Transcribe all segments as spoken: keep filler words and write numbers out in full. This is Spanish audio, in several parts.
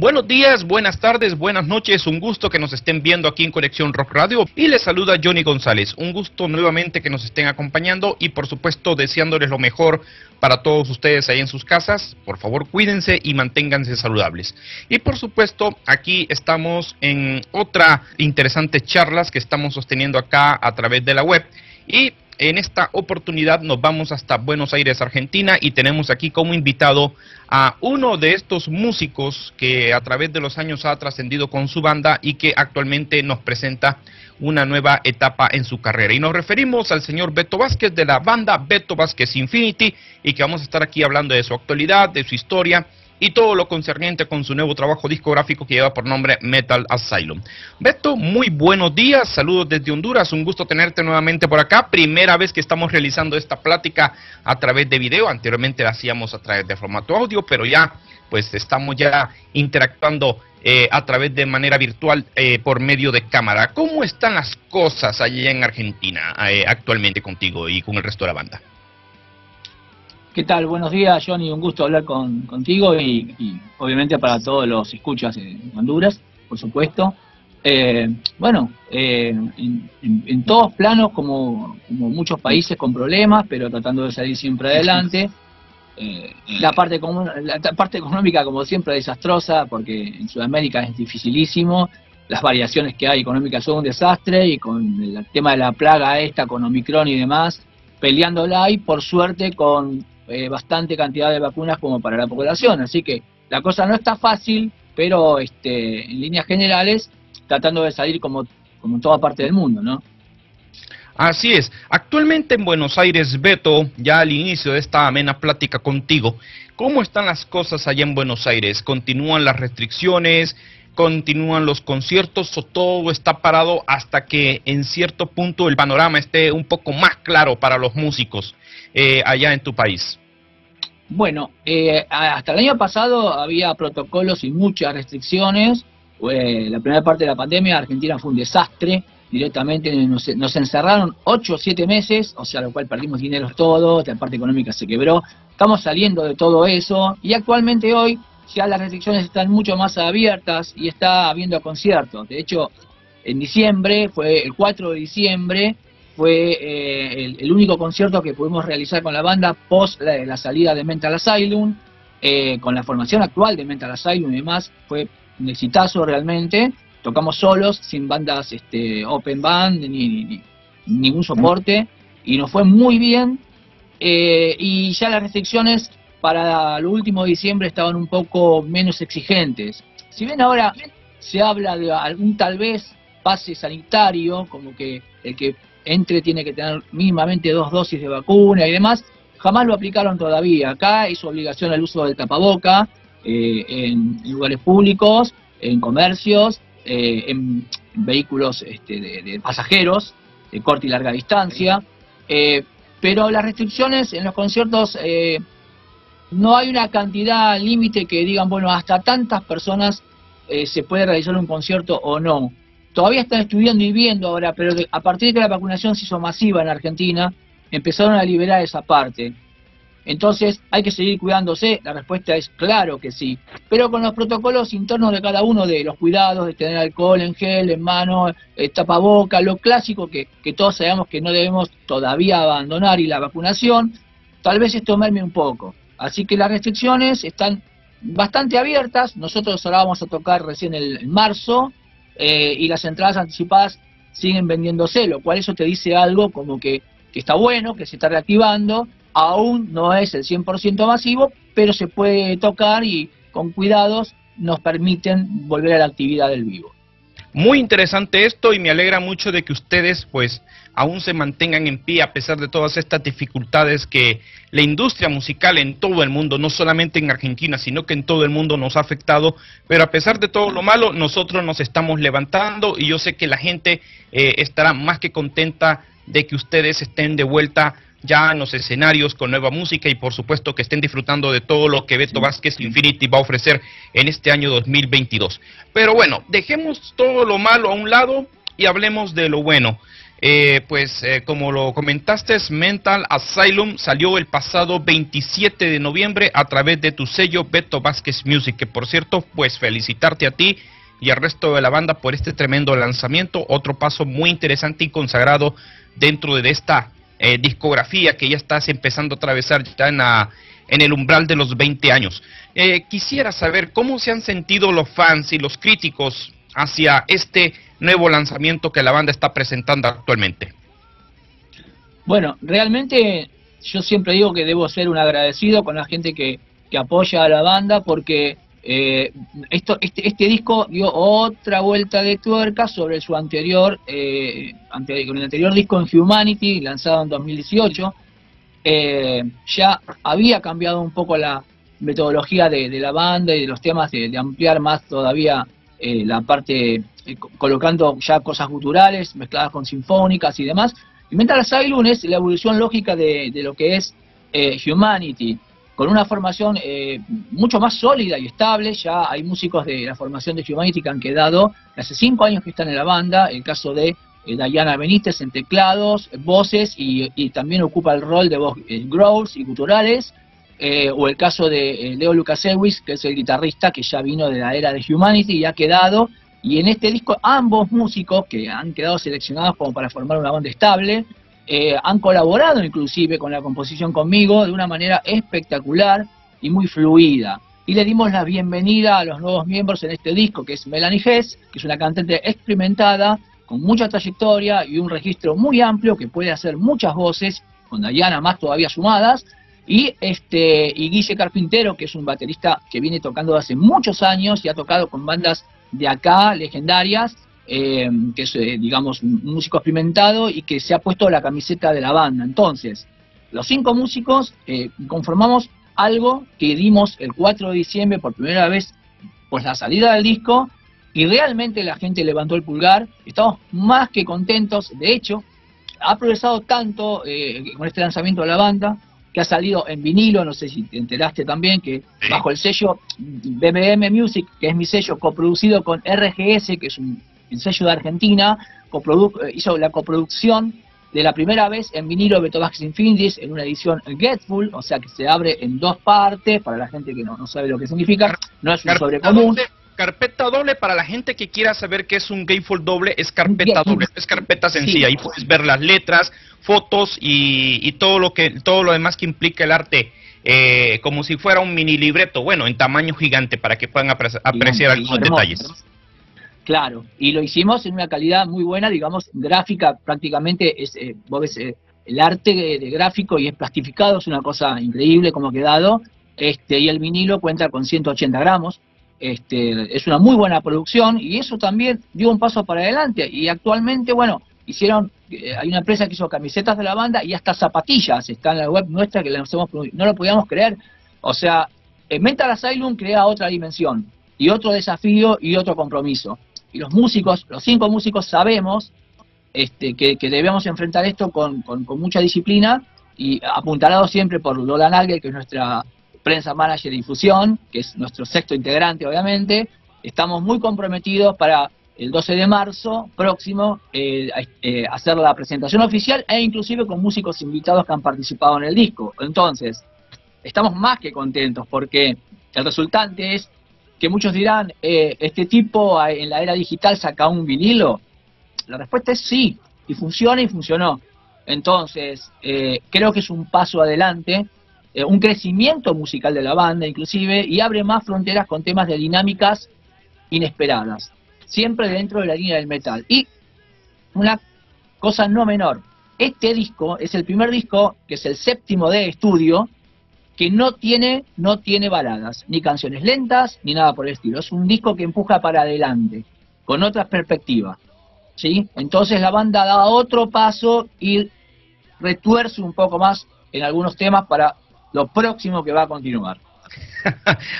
Buenos días, buenas tardes, buenas noches, un gusto que nos estén viendo aquí en Conexión Rock Radio y les saluda Johnny González, un gusto nuevamente que nos estén acompañando y por supuesto deseándoles lo mejor para todos ustedes ahí en sus casas. Por favor cuídense y manténganse saludables. Y por supuesto aquí estamos en otra interesante charlas que estamos sosteniendo acá a través de la web y en esta oportunidad nos vamos hasta Buenos Aires, Argentina, y tenemos aquí como invitado a uno de estos músicos que a través de los años ha trascendido con su banda y que actualmente nos presenta una nueva etapa en su carrera. Y nos referimos al señor Beto Vázquez de la banda Beto Vázquez Infinity y que vamos a estar aquí hablando de su actualidad, de su historia y todo lo concerniente con su nuevo trabajo discográfico que lleva por nombre Mental Asylum. Beto, muy buenos días, saludos desde Honduras, un gusto tenerte nuevamente por acá, primera vez que estamos realizando esta plática a través de video, anteriormente la hacíamos a través de formato audio, pero ya pues estamos ya interactuando eh, a través de manera virtual eh, por medio de cámara. ¿Cómo están las cosas allá en Argentina eh, actualmente contigo y con el resto de la banda? ¿Qué tal? Buenos días, Johnny, un gusto hablar con, contigo y, y obviamente para todos los escuchas en Honduras, por supuesto. Eh, bueno, eh, en, en, en todos planos, como, como muchos países con problemas, pero tratando de salir siempre adelante. Eh, la, parte comun, la parte económica, como siempre, desastrosa, porque en Sudamérica es dificilísimo. Las variaciones que hay económicas son un desastre y con el tema de la plaga esta, con Omicron y demás, peleándola y por suerte con bastante cantidad de vacunas como para la población, así que la cosa no está fácil, pero este, en líneas generales, tratando de salir como, como en toda parte del mundo, ¿no? Así es. Actualmente en Buenos Aires, Beto, ya al inicio de esta amena plática contigo, ¿cómo están las cosas allá en Buenos Aires? ¿Continúan las restricciones? ¿Continúan los conciertos o todo está parado hasta que en cierto punto el panorama esté un poco más claro para los músicos eh, allá en tu país? Bueno, eh, hasta el año pasado había protocolos y muchas restricciones. Eh, la primera parte de la pandemia, Argentina fue un desastre. Directamente nos, nos encerraron ocho o siete meses, o sea, lo cual perdimos dinero todos, la parte económica se quebró. Estamos saliendo de todo eso y actualmente hoy ya las restricciones están mucho más abiertas y está habiendo conciertos. De hecho, en diciembre, fue el cuatro de diciembre, fue eh, el, el único concierto que pudimos realizar con la banda post la, la salida de Mental Asylum, eh, con la formación actual de Mental Asylum y demás. Fue un exitazo realmente. Tocamos solos, sin bandas este, open band, ni, ni, ni ningún soporte, y nos fue muy bien. Eh, y ya las restricciones para el último de diciembre estaban un poco menos exigentes. Si bien ahora se habla de algún tal vez pase sanitario, como que el que entre tiene que tener mínimamente dos dosis de vacuna y demás, jamás lo aplicaron todavía. Acá es obligación el uso del tapaboca eh, en lugares públicos, en comercios, eh, en vehículos este, de, de pasajeros de corta y larga distancia. Eh, pero las restricciones en los conciertos... Eh, No hay una cantidad límite que digan, bueno, hasta tantas personas eh, se puede realizar un concierto o no. Todavía están estudiando y viendo ahora, pero de, a partir de que la vacunación se hizo masiva en Argentina, empezaron a liberar esa parte. Entonces, ¿hay que seguir cuidándose? La respuesta es claro que sí. Pero con los protocolos internos de cada uno, de los cuidados, de tener alcohol en gel, en mano, eh, tapaboca, lo clásico que, que todos sabemos que no debemos todavía abandonar, y la vacunación, tal vez es tomarme un poco. Así que las restricciones están bastante abiertas. Nosotros ahora vamos a tocar recién el marzo eh, y las entradas anticipadas siguen vendiéndose, lo cual eso te dice algo como que, que está bueno, que se está reactivando. Aún no es el cien por ciento masivo, pero se puede tocar y con cuidados nos permiten volver a la actividad del vivo. Muy interesante esto y me alegra mucho de que ustedes pues aún se mantengan en pie a pesar de todas estas dificultades que la industria musical en todo el mundo, no solamente en Argentina, sino que en todo el mundo nos ha afectado, pero a pesar de todo lo malo, nosotros nos estamos levantando y yo sé que la gente eh, estará más que contenta de que ustedes estén de vuelta ya en los escenarios con nueva música y por supuesto que estén disfrutando de todo lo que Beto Vázquez Infinity va a ofrecer en este año dos mil veintidós. Pero bueno, dejemos todo lo malo a un lado y hablemos de lo bueno. Eh, pues eh, como lo comentaste, Mental Asylum salió el pasado veintisiete de noviembre a través de tu sello Beto Vázquez Music, que por cierto, pues felicitarte a ti y al resto de la banda por este tremendo lanzamiento, otro paso muy interesante y consagrado dentro de esta eh, discografía que ya estás empezando a atravesar ya en, a, en el umbral de los veinte años. Eh, quisiera saber cómo se han sentido los fans y los críticos hacia este nuevo lanzamiento que la banda está presentando actualmente. Bueno, realmente yo siempre digo que debo ser un agradecido con la gente que, que apoya a la banda, porque eh, esto, este, este disco dio otra vuelta de tuerca sobre su anterior, eh, ante, con el anterior disco en Humanity, lanzado en dos mil dieciocho. Eh, ya había cambiado un poco la metodología de, de la banda y de los temas, de, de ampliar más todavía eh, la parte, eh, colocando ya cosas guturales mezcladas con sinfónicas y demás. Y Mental Asylum es la evolución lógica de, de lo que es eh, Humanity, con una formación eh, mucho más sólida y estable. Ya hay músicos de la formación de Humanity que han quedado, hace cinco años que están en la banda, el caso de eh, Daiana Benítez en teclados, voces, y, y también ocupa el rol de voz eh, growls y guturales, eh, o el caso de eh, Leo Lucas Lukaszewicz, que es el guitarrista que ya vino de la era de Humanity y ha quedado, y en este disco ambos músicos que han quedado seleccionados como para formar una banda estable, Eh, han colaborado inclusive con la composición conmigo de una manera espectacular y muy fluida. Y le dimos la bienvenida a los nuevos miembros en este disco, que es Melanie Hess, que es una cantante experimentada, con mucha trayectoria y un registro muy amplio, que puede hacer muchas voces, con Daiana más todavía sumadas, y, este, y Guille Carpintero, que es un baterista que viene tocando hace muchos años y ha tocado con bandas de acá, legendarias, Eh, que es, eh, digamos, un músico experimentado y que se ha puesto la camiseta de la banda. Entonces, los cinco músicos eh, conformamos algo que dimos el cuatro de diciembre por primera vez, pues la salida del disco, y realmente la gente levantó el pulgar. Estamos más que contentos. De hecho, ha progresado tanto eh, con este lanzamiento de la banda, que ha salido en vinilo, no sé si te enteraste también, que bajo el sello B B M Music, que es mi sello, coproducido con R G S, que es un el sello de Argentina, hizo la coproducción de la primera vez en vinilo Beto Vázquez Infinity, en una edición Getful, o sea que se abre en dos partes, para la gente que no, no sabe lo que significa, no es un sobrecomún. Carpeta doble, para la gente que quiera saber qué es un gatefold doble, es carpeta doble, es carpeta sencilla, sí. Ahí puedes ver las letras, fotos y, y todo lo que todo lo demás que implica el arte, eh, como si fuera un mini libreto, bueno, en tamaño gigante, para que puedan apreciar gigante, algunos hermoso, detalles. Claro, y lo hicimos en una calidad muy buena, digamos, gráfica, prácticamente, es, eh, vos ves, eh, el arte de, de gráfico y es plastificado, es una cosa increíble como ha quedado, este, y el vinilo cuenta con ciento ochenta gramos, este, es una muy buena producción, y eso también dio un paso para adelante, y actualmente, bueno, hicieron, eh, hay una empresa que hizo camisetas de la banda y hasta zapatillas, está en la web nuestra, que las hemos, no lo podíamos creer, o sea, Mental Asylum crea otra dimensión, y otro desafío, y otro compromiso. Y los músicos, los cinco músicos sabemos este, que, que debemos enfrentar esto con, con, con mucha disciplina, y apuntalado siempre por Nolan Alger, que es nuestra prensa manager de difusión, que es nuestro sexto integrante obviamente. Estamos muy comprometidos para el doce de marzo próximo eh, eh, hacer la presentación oficial, e inclusive con músicos invitados que han participado en el disco. Entonces, estamos más que contentos, porque el resultante es que muchos dirán, eh, ¿este tipo en la era digital saca un vinilo? La respuesta es sí, y funciona y funcionó. Entonces, eh, creo que es un paso adelante, eh, un crecimiento musical de la banda inclusive, y abre más fronteras con temas de dinámicas inesperadas, siempre dentro de la línea del metal. Y una cosa no menor, este disco es el primer disco, que es el séptimo de estudio, que no tiene, no tiene baladas, ni canciones lentas, ni nada por el estilo. Es un disco que empuja para adelante, con otras perspectivas, ¿sí? Entonces la banda da otro paso y retuerce un poco más en algunos temas para lo próximo que va a continuar.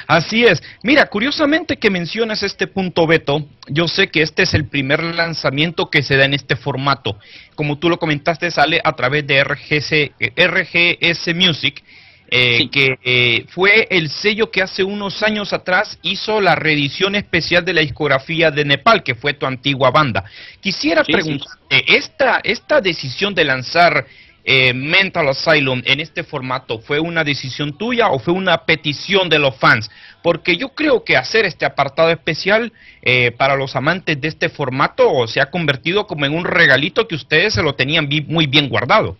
Así es. Mira, curiosamente que mencionas este punto, Beto, yo sé que este es el primer lanzamiento que se da en este formato. Como tú lo comentaste, sale a través de R G S, R G S Music, eh, sí. que eh, fue el sello que hace unos años atrás hizo la reedición especial de la discografía de Nepal, que fue tu antigua banda. Quisiera sí, preguntarte, sí. esta, esta decisión de lanzar eh, Mental Asylum en este formato, ¿fue una decisión tuya o fue una petición de los fans? Porque yo creo que hacer este apartado especial eh, para los amantes de este formato se ha convertido como en un regalito que ustedes se lo tenían muy bien guardado.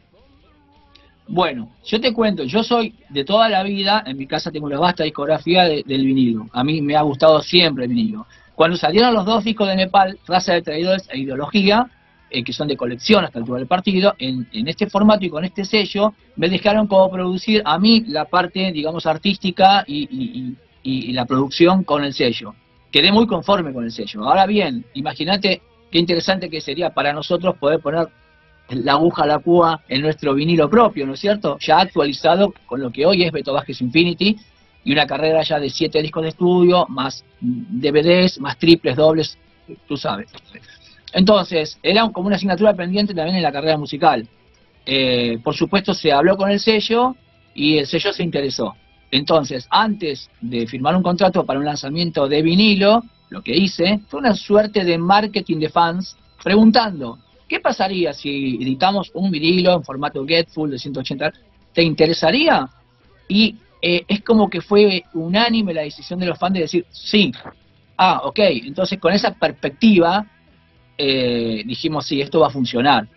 Bueno, yo te cuento, yo soy de toda la vida, en mi casa tengo una vasta discografía de, del vinilo. A mí me ha gustado siempre el vinilo. Cuando salieron los dos discos de Nepal, Raza de Traidores e Ideología, eh, que son de colección hasta el altura del partido, en, en este formato y con este sello, me dejaron como producir a mí la parte, digamos, artística y, y, y, y la producción con el sello. Quedé muy conforme con el sello. Ahora bien, imagínate qué interesante que sería para nosotros poder poner la aguja, la púa en nuestro vinilo propio, ¿no es cierto? Ya actualizado con lo que hoy es Beto Vázquez Infinity y una carrera ya de siete discos de estudio, más D V Ds, más triples, dobles, tú sabes. Entonces, era como una asignatura pendiente también en la carrera musical. Eh, por supuesto, se habló con el sello y el sello se interesó. Entonces, antes de firmar un contrato para un lanzamiento de vinilo, lo que hice fue una suerte de marketing de fans preguntando: ¿qué pasaría si editamos un vinilo en formato Getful de ciento ochenta? ¿Te interesaría? Y eh, es como que fue unánime la decisión de los fans de decir sí. Ah, ok. Entonces, con esa perspectiva, eh, dijimos sí, esto va a funcionar.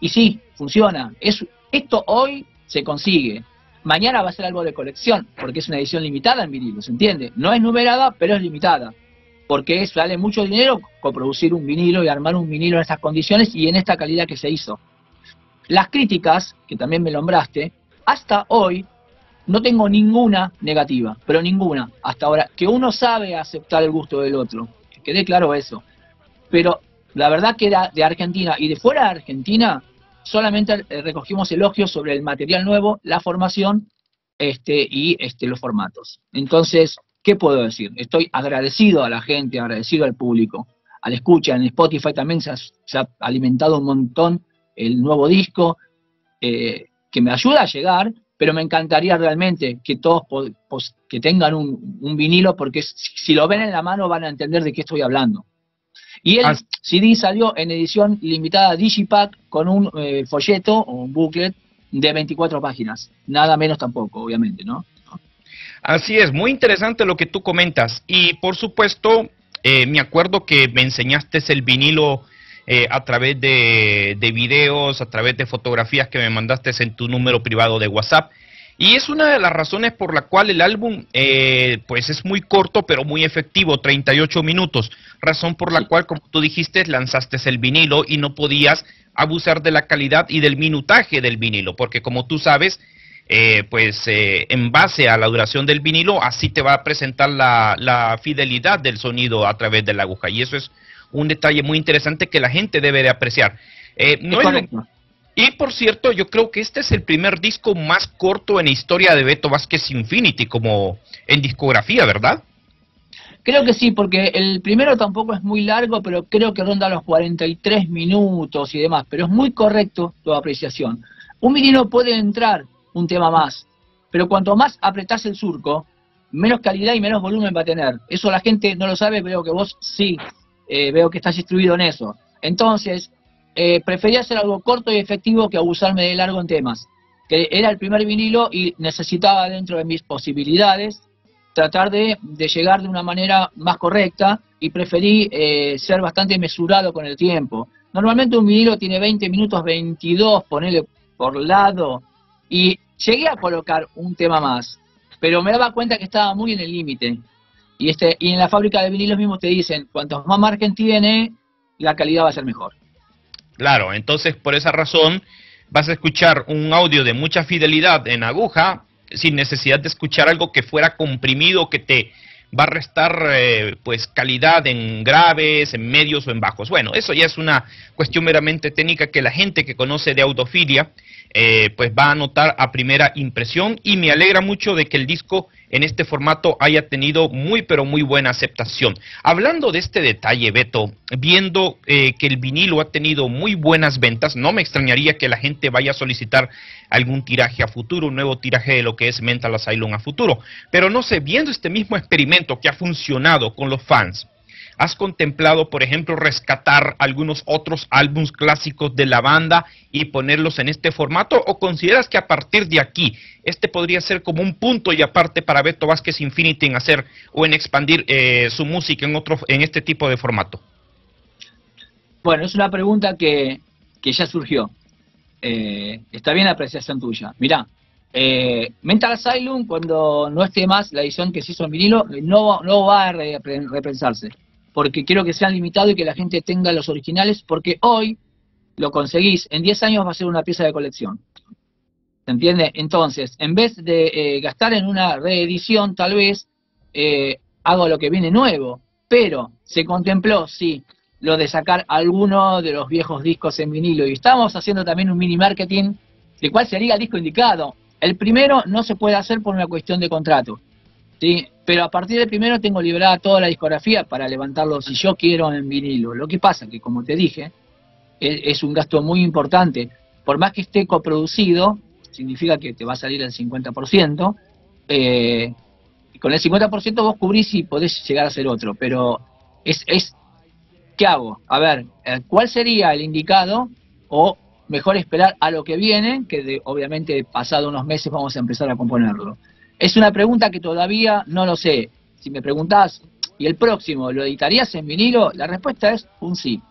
Y sí, funciona. Es, esto hoy se consigue. Mañana va a ser algo de colección, porque es una edición limitada en vinilo, ¿se entiende? No es numerada, pero es limitada. Porque sale mucho dinero coproducir un vinilo y armar un vinilo en estas condiciones y en esta calidad que se hizo. Las críticas, que también me nombraste, hasta hoy no tengo ninguna negativa, pero ninguna, hasta ahora, que uno sabe aceptar el gusto del otro, que quede claro eso. Pero la verdad que era de Argentina y de fuera de Argentina, solamente recogimos elogios sobre el material nuevo, la formación este, y este, los formatos. Entonces, ¿qué puedo decir? Estoy agradecido a la gente, agradecido al público, al escucha. En Spotify también se ha, se ha alimentado un montón el nuevo disco, eh, que me ayuda a llegar, pero me encantaría realmente que todos pues, que tengan un, un vinilo, porque si, si lo ven en la mano van a entender de qué estoy hablando. Y el C D salió en edición limitada Digipack con un eh, folleto o un booklet de veinticuatro páginas, nada menos tampoco, obviamente, ¿no? Así es, muy interesante lo que tú comentas. Y por supuesto, eh, me acuerdo que me enseñaste el vinilo eh, a través de, de videos, a través de fotografías que me mandaste en tu número privado de WhatsApp. Y es una de las razones por la cual el álbum eh, pues es muy corto pero muy efectivo, treinta y ocho minutos. Razón por la cual, como tú dijiste, lanzaste el vinilo y no podías abusar de la calidad y del minutaje del vinilo, porque como tú sabes... Eh, pues eh, en base a la duración del vinilo, así te va a presentar la, la fidelidad del sonido a través de la aguja, y eso es un detalle muy interesante que la gente debe de apreciar. Eh, no es lo... Y por cierto, yo creo que este es el primer disco más corto en la historia de Beto Vázquez Infinity, como en discografía, ¿verdad? Creo que sí, porque el primero tampoco es muy largo, pero creo que ronda los cuarenta y tres minutos y demás, pero es muy correcto tu apreciación. Un vinilo puede entrar un tema más, pero cuanto más apretás el surco, menos calidad y menos volumen va a tener. Eso la gente no lo sabe, veo que vos sí, eh, veo que estás instruido en eso. Entonces, eh, prefería hacer algo corto y efectivo que abusarme de largo en temas, que era el primer vinilo y necesitaba, dentro de mis posibilidades, tratar de, de llegar de una manera más correcta, y preferí eh, ser bastante mesurado con el tiempo. Normalmente un vinilo tiene veinte minutos, veintidós, ponele por lado, y llegué a colocar un tema más, pero me daba cuenta que estaba muy en el límite. Y este y en la fábrica de vinilos mismos te dicen, cuantos más margen tiene, la calidad va a ser mejor. Claro, entonces por esa razón vas a escuchar un audio de mucha fidelidad en aguja, sin necesidad de escuchar algo que fuera comprimido, que te va a restar eh, pues calidad en graves, en medios o en bajos. Bueno, eso ya es una cuestión meramente técnica que la gente que conoce de audiofilia eh, pues va a notar a primera impresión, y me alegra mucho de que el disco en este formato haya tenido muy pero muy buena aceptación. Hablando de este detalle, Beto, viendo eh, que el vinilo ha tenido muy buenas ventas, no me extrañaría que la gente vaya a solicitar algún tiraje a futuro, un nuevo tiraje de lo que es Mental Asylum a futuro. Pero no sé, viendo este mismo experimento que ha funcionado con los fans, ¿has contemplado, por ejemplo, rescatar algunos otros álbumes clásicos de la banda y ponerlos en este formato? ¿O consideras que a partir de aquí, este podría ser como un punto y aparte para Beto Vázquez Infinity en hacer o en expandir eh, su música en, otro, en este tipo de formato? Bueno, es una pregunta que, que ya surgió. Eh, está bien la apreciación tuya. Mirá, eh, Mental Asylum, cuando no esté más la edición que se hizo en vinilo, no, no va a re, repensarse. Porque quiero que sean limitados y que la gente tenga los originales, porque hoy lo conseguís, en diez años va a ser una pieza de colección. ¿Se entiende? Entonces, en vez de eh, gastar en una reedición, tal vez eh, hago lo que viene nuevo, pero se contempló, sí, lo de sacar alguno de los viejos discos en vinilo, y estamos haciendo también un mini marketing de cuál sería el disco indicado. El primero no se puede hacer por una cuestión de contrato, ¿sí? Pero a partir del primero tengo liberada toda la discografía para levantarlo si yo quiero en vinilo. Lo que pasa que, como te dije, es, es un gasto muy importante. Por más que esté coproducido, significa que te va a salir el cincuenta por ciento. Eh, y con el cincuenta por ciento vos cubrís y podés llegar a hacer otro. Pero es, es ¿qué hago? A ver, ¿cuál sería el indicado? O mejor esperar a lo que viene, que de, obviamente pasado unos meses vamos a empezar a componerlo. Es una pregunta que todavía no lo sé. Si me preguntás, ¿y el próximo lo editarías en vinilo? La respuesta es un sí.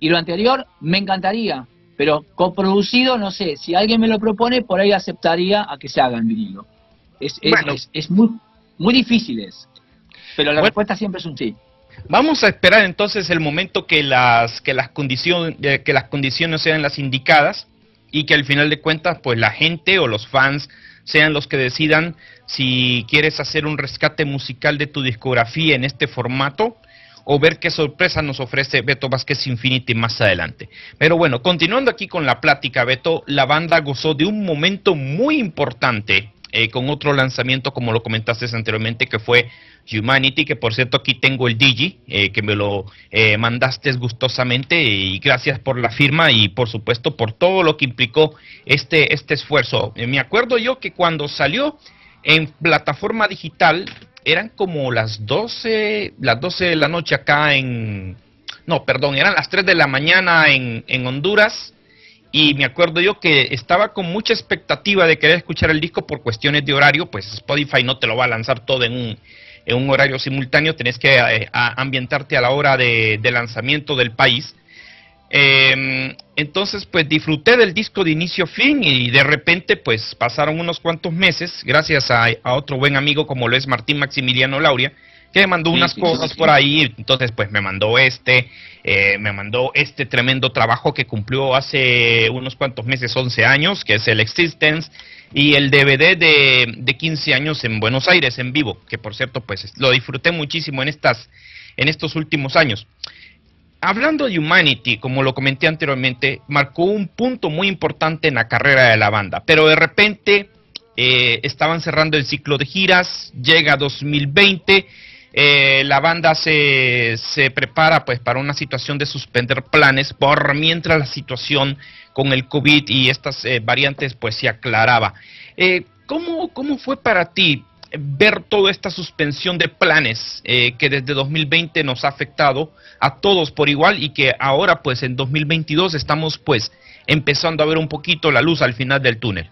Y lo anterior, me encantaría, pero coproducido no sé. Si alguien me lo propone, por ahí aceptaría a que se haga en vinilo. Es, es, bueno, es, es muy, muy difícil eso. Pero la bueno, respuesta siempre es un sí. Vamos a esperar entonces el momento que las, que las, condición, que las condiciones sean las indicadas y que al final de cuentas, pues la gente o los fans sean los que decidan si quieres hacer un rescate musical de tu discografía en este formato o ver qué sorpresa nos ofrece Beto Vázquez Infinity más adelante. Pero bueno, continuando aquí con la plática, Beto, la banda gozó de un momento muy importante eh, con otro lanzamiento, como lo comentaste anteriormente, que fue Humanity, que por cierto aquí tengo el Digi, eh, que me lo eh, mandaste gustosamente, y gracias por la firma y por supuesto por todo lo que implicó este, este esfuerzo. Eh, me acuerdo yo que cuando salió en plataforma digital eran como las doce, las doce de la noche acá en... No, perdón, eran las tres de la mañana en, en Honduras. Y me acuerdo yo que estaba con mucha expectativa de querer escuchar el disco por cuestiones de horario, pues Spotify no te lo va a lanzar todo en un... en un horario simultáneo, tenés que eh, a ambientarte a la hora de, de lanzamiento del país. Eh, entonces, pues disfruté del disco de inicio a fin y de repente, pues pasaron unos cuantos meses, gracias a, a otro buen amigo como lo es Martín Maximiliano Lauria, que me mandó sí, unas sí, cosas sí, sí. por ahí, entonces pues me mandó este, eh, me mandó este tremendo trabajo que cumplió hace unos cuantos meses, once años, que es el Existence, y el D V D de, de quince años en Buenos Aires, en vivo, que por cierto, pues lo disfruté muchísimo en, estas, en estos últimos años. Hablando de Humanity, como lo comenté anteriormente, marcó un punto muy importante en la carrera de la banda, pero de repente eh, estaban cerrando el ciclo de giras, llega dos mil veinte... Eh, la banda se, se prepara pues para una situación de suspender planes por mientras la situación con el COVID y estas eh, variantes pues se aclaraba. Eh, ¿cómo, ¿Cómo fue para ti ver toda esta suspensión de planes eh, que desde dos mil veinte nos ha afectado a todos por igual y que ahora pues en dos mil veintidós estamos pues empezando a ver un poquito la luz al final del túnel?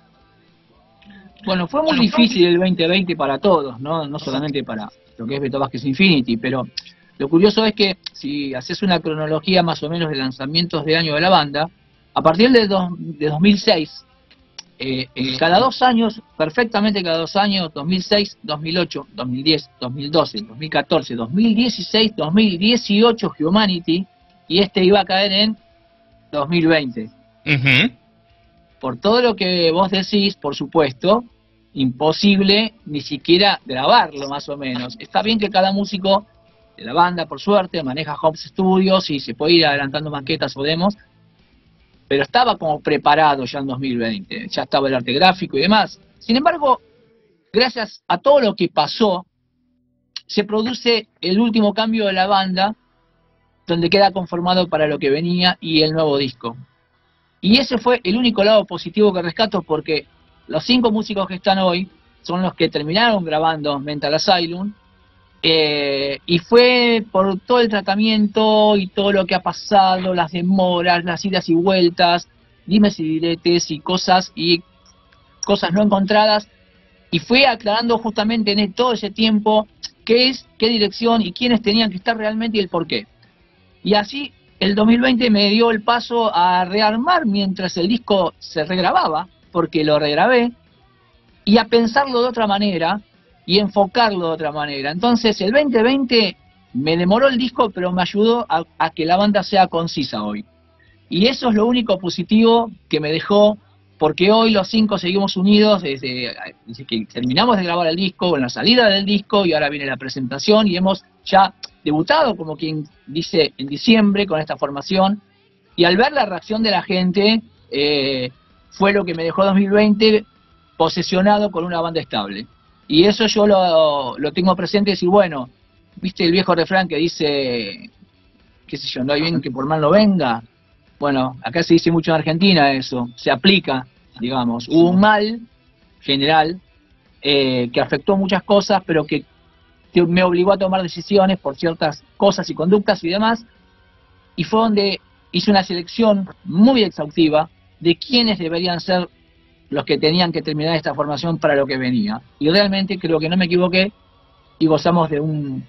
Bueno, fue muy difícil el veinte veinte para todos, no, no solamente para lo que es Beto Vázquez Infinity, pero lo curioso es que si haces una cronología más o menos de lanzamientos de año de la banda, a partir de, do, de dos mil seis, eh, eh, cada dos años, perfectamente cada dos años, dos mil seis, dos mil ocho, dos mil diez, dos mil doce, dos mil catorce, dos mil dieciséis, dos mil dieciocho, Humanity, y este iba a caer en dos mil veinte. Uh-huh. Por todo lo que vos decís, por supuesto, imposible ni siquiera grabarlo más o menos. Está bien que cada músico de la banda, por suerte, maneja home studios y se puede ir adelantando maquetas o demos, pero estaba como preparado ya en dos mil veinte, ya estaba el arte gráfico y demás. Sin embargo, gracias a todo lo que pasó, se produce el último cambio de la banda, donde queda conformado para lo que venía y el nuevo disco. Y ese fue el único lado positivo que rescato, porque los cinco músicos que están hoy son los que terminaron grabando Mental Asylum, eh, y fue por todo el tratamiento y todo lo que ha pasado, las demoras, las idas y vueltas, dimes y diretes y cosas y cosas no encontradas, y fue aclarando justamente en todo ese tiempo qué es, qué dirección y quiénes tenían que estar realmente y el por qué. Y así el dos mil veinte me dio el paso a rearmar mientras el disco se regrababa, porque lo regrabé, y a pensarlo de otra manera y enfocarlo de otra manera. Entonces el veinte veinte me demoró el disco, pero me ayudó a, a que la banda sea concisa hoy. Y eso es lo único positivo que me dejó, porque hoy los cinco seguimos unidos desde, desde que terminamos de grabar el disco, en la salida del disco, y ahora viene la presentación, y hemos ya debutado, como quien dice, en diciembre con esta formación, y al ver la reacción de la gente, eh, fue lo que me dejó dos mil veinte posesionado con una banda estable. Y eso yo lo, lo tengo presente, decir, bueno, viste el viejo refrán que dice, qué sé yo, no hay bien que por mal no venga. Bueno, acá se dice mucho en Argentina eso, se aplica, digamos. Hubo un mal general eh, que afectó muchas cosas, pero que me obligó a tomar decisiones por ciertas cosas y conductas y demás, y fue donde hice una selección muy exhaustiva de quiénes deberían ser los que tenían que terminar esta formación para lo que venía. Y realmente creo que no me equivoqué y gozamos de un,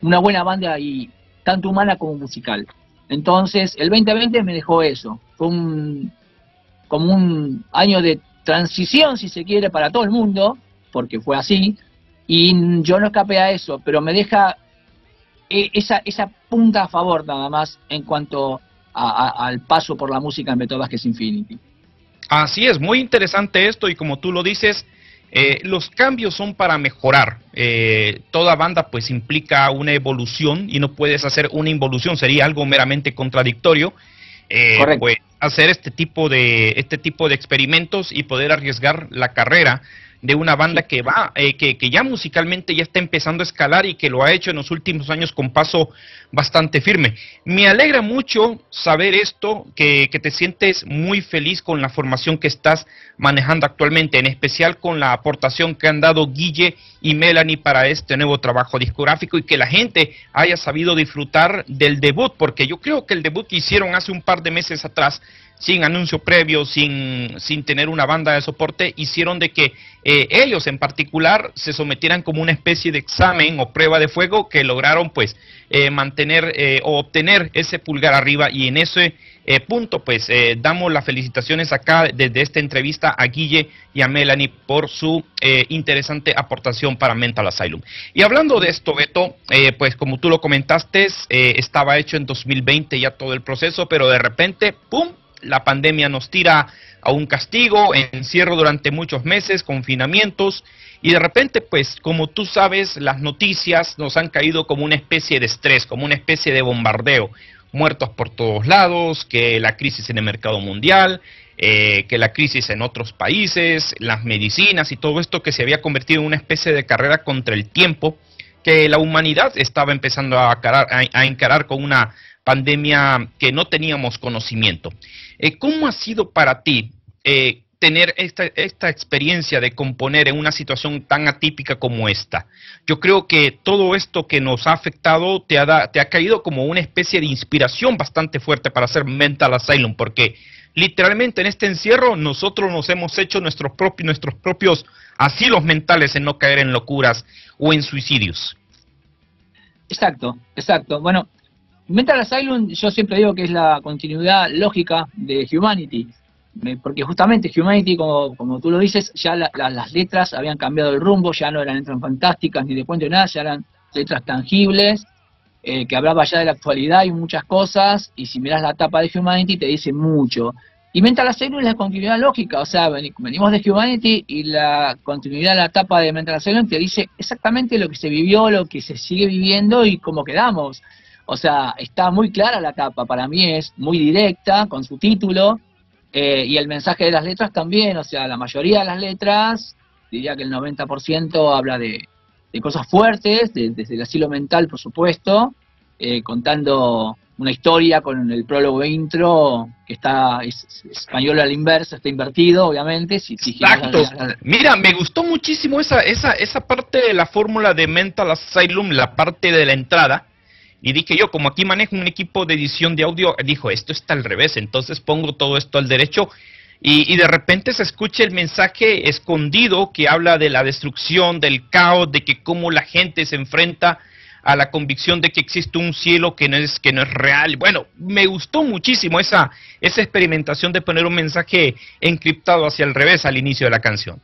una buena banda, y tanto humana como musical. Entonces el veinte veinte me dejó eso, fue un, como un año de transición, si se quiere, para todo el mundo, porque fue así, y yo no escapé a eso, pero me deja esa, esa punta a favor nada más en cuanto a, a, al paso por la música en Beto Vázquez Infinity. Así es, muy interesante esto, y como tú lo dices, eh, los cambios son para mejorar. Eh, toda banda pues implica una evolución, y no puedes hacer una involución, sería algo meramente contradictorio. Eh, Correcto. Pues hacer este tipo de este tipo de experimentos y poder arriesgar la carrera de una banda que va eh, que, que ya musicalmente ya está empezando a escalar, y que lo ha hecho en los últimos años con paso bastante firme. Me alegra mucho saber esto, que, que te sientes muy feliz con la formación que estás manejando actualmente, en especial con la aportación que han dado Guille y Melanie para este nuevo trabajo discográfico, y que la gente haya sabido disfrutar del debut, porque yo creo que el debut que hicieron hace un par de meses atrás, sin anuncio previo, sin, sin tener una banda de soporte, hicieron de que eh, ellos en particular se sometieran como una especie de examen o prueba de fuego, que lograron pues eh, mantener eh, o obtener ese pulgar arriba, y en ese eh, punto pues eh, damos las felicitaciones acá desde esta entrevista a Guille y a Melanie por su eh, interesante aportación para Mental Asylum. Y hablando de esto, Beto, eh, pues como tú lo comentaste, eh, estaba hecho en dos mil veinte ya todo el proceso, pero de repente, ¡pum!, la pandemia nos tira a un castigo, encierro durante muchos meses, confinamientos, y de repente, pues, como tú sabes, las noticias nos han caído como una especie de estrés, como una especie de bombardeo. Muertos por todos lados, que la crisis en el mercado mundial, eh, que la crisis en otros países, las medicinas y todo esto que se había convertido en una especie de carrera contra el tiempo, que la humanidad estaba empezando a encarar, a, a encarar con una pandemia que no teníamos conocimiento. Eh, ¿Cómo ha sido para ti eh, tener esta, esta experiencia de componer en una situación tan atípica como esta? Yo creo que todo esto que nos ha afectado te ha, da, te ha caído como una especie de inspiración bastante fuerte para hacer Mental Asylum, porque literalmente en este encierro nosotros nos hemos hecho nuestros propios, nuestros propios asilos mentales en no caer en locuras o en suicidios. Exacto, exacto. Bueno, Mental Asylum, yo siempre digo que es la continuidad lógica de Humanity, porque justamente Humanity, como, como tú lo dices, ya la, la, las letras habían cambiado el rumbo, ya no eran letras fantásticas ni de cuento ni nada, ya eran letras tangibles, eh, que hablaba ya de la actualidad y muchas cosas, y si miras la tapa de Humanity te dice mucho. Y Mental Asylum es la continuidad lógica, o sea, venimos de Humanity y la continuidad de la tapa de Mental Asylum te dice exactamente lo que se vivió, lo que se sigue viviendo y cómo quedamos. O sea, está muy clara la tapa, para mí es muy directa, con su título, Eh, y el mensaje de las letras también, o sea, la mayoría de las letras, diría que el noventa por ciento habla de, de cosas fuertes, de, desde el asilo mental, por supuesto, eh, contando una historia con el prólogo e intro, que está es, es español al inverso, está invertido, obviamente. Si, si Exacto. La, la... Mira, me gustó muchísimo esa, esa, esa parte de la fórmula de Mental Asylum, la parte de la entrada. Y dije yo, como aquí manejo un equipo de edición de audio, dijo, esto está al revés, entonces pongo todo esto al derecho. Y, y de repente se escucha el mensaje escondido que habla de la destrucción, del caos, de que cómo la gente se enfrenta a la convicción de que existe un cielo que no es, que no es real. Bueno, me gustó muchísimo esa, esa experimentación de poner un mensaje encriptado hacia el revés al inicio de la canción.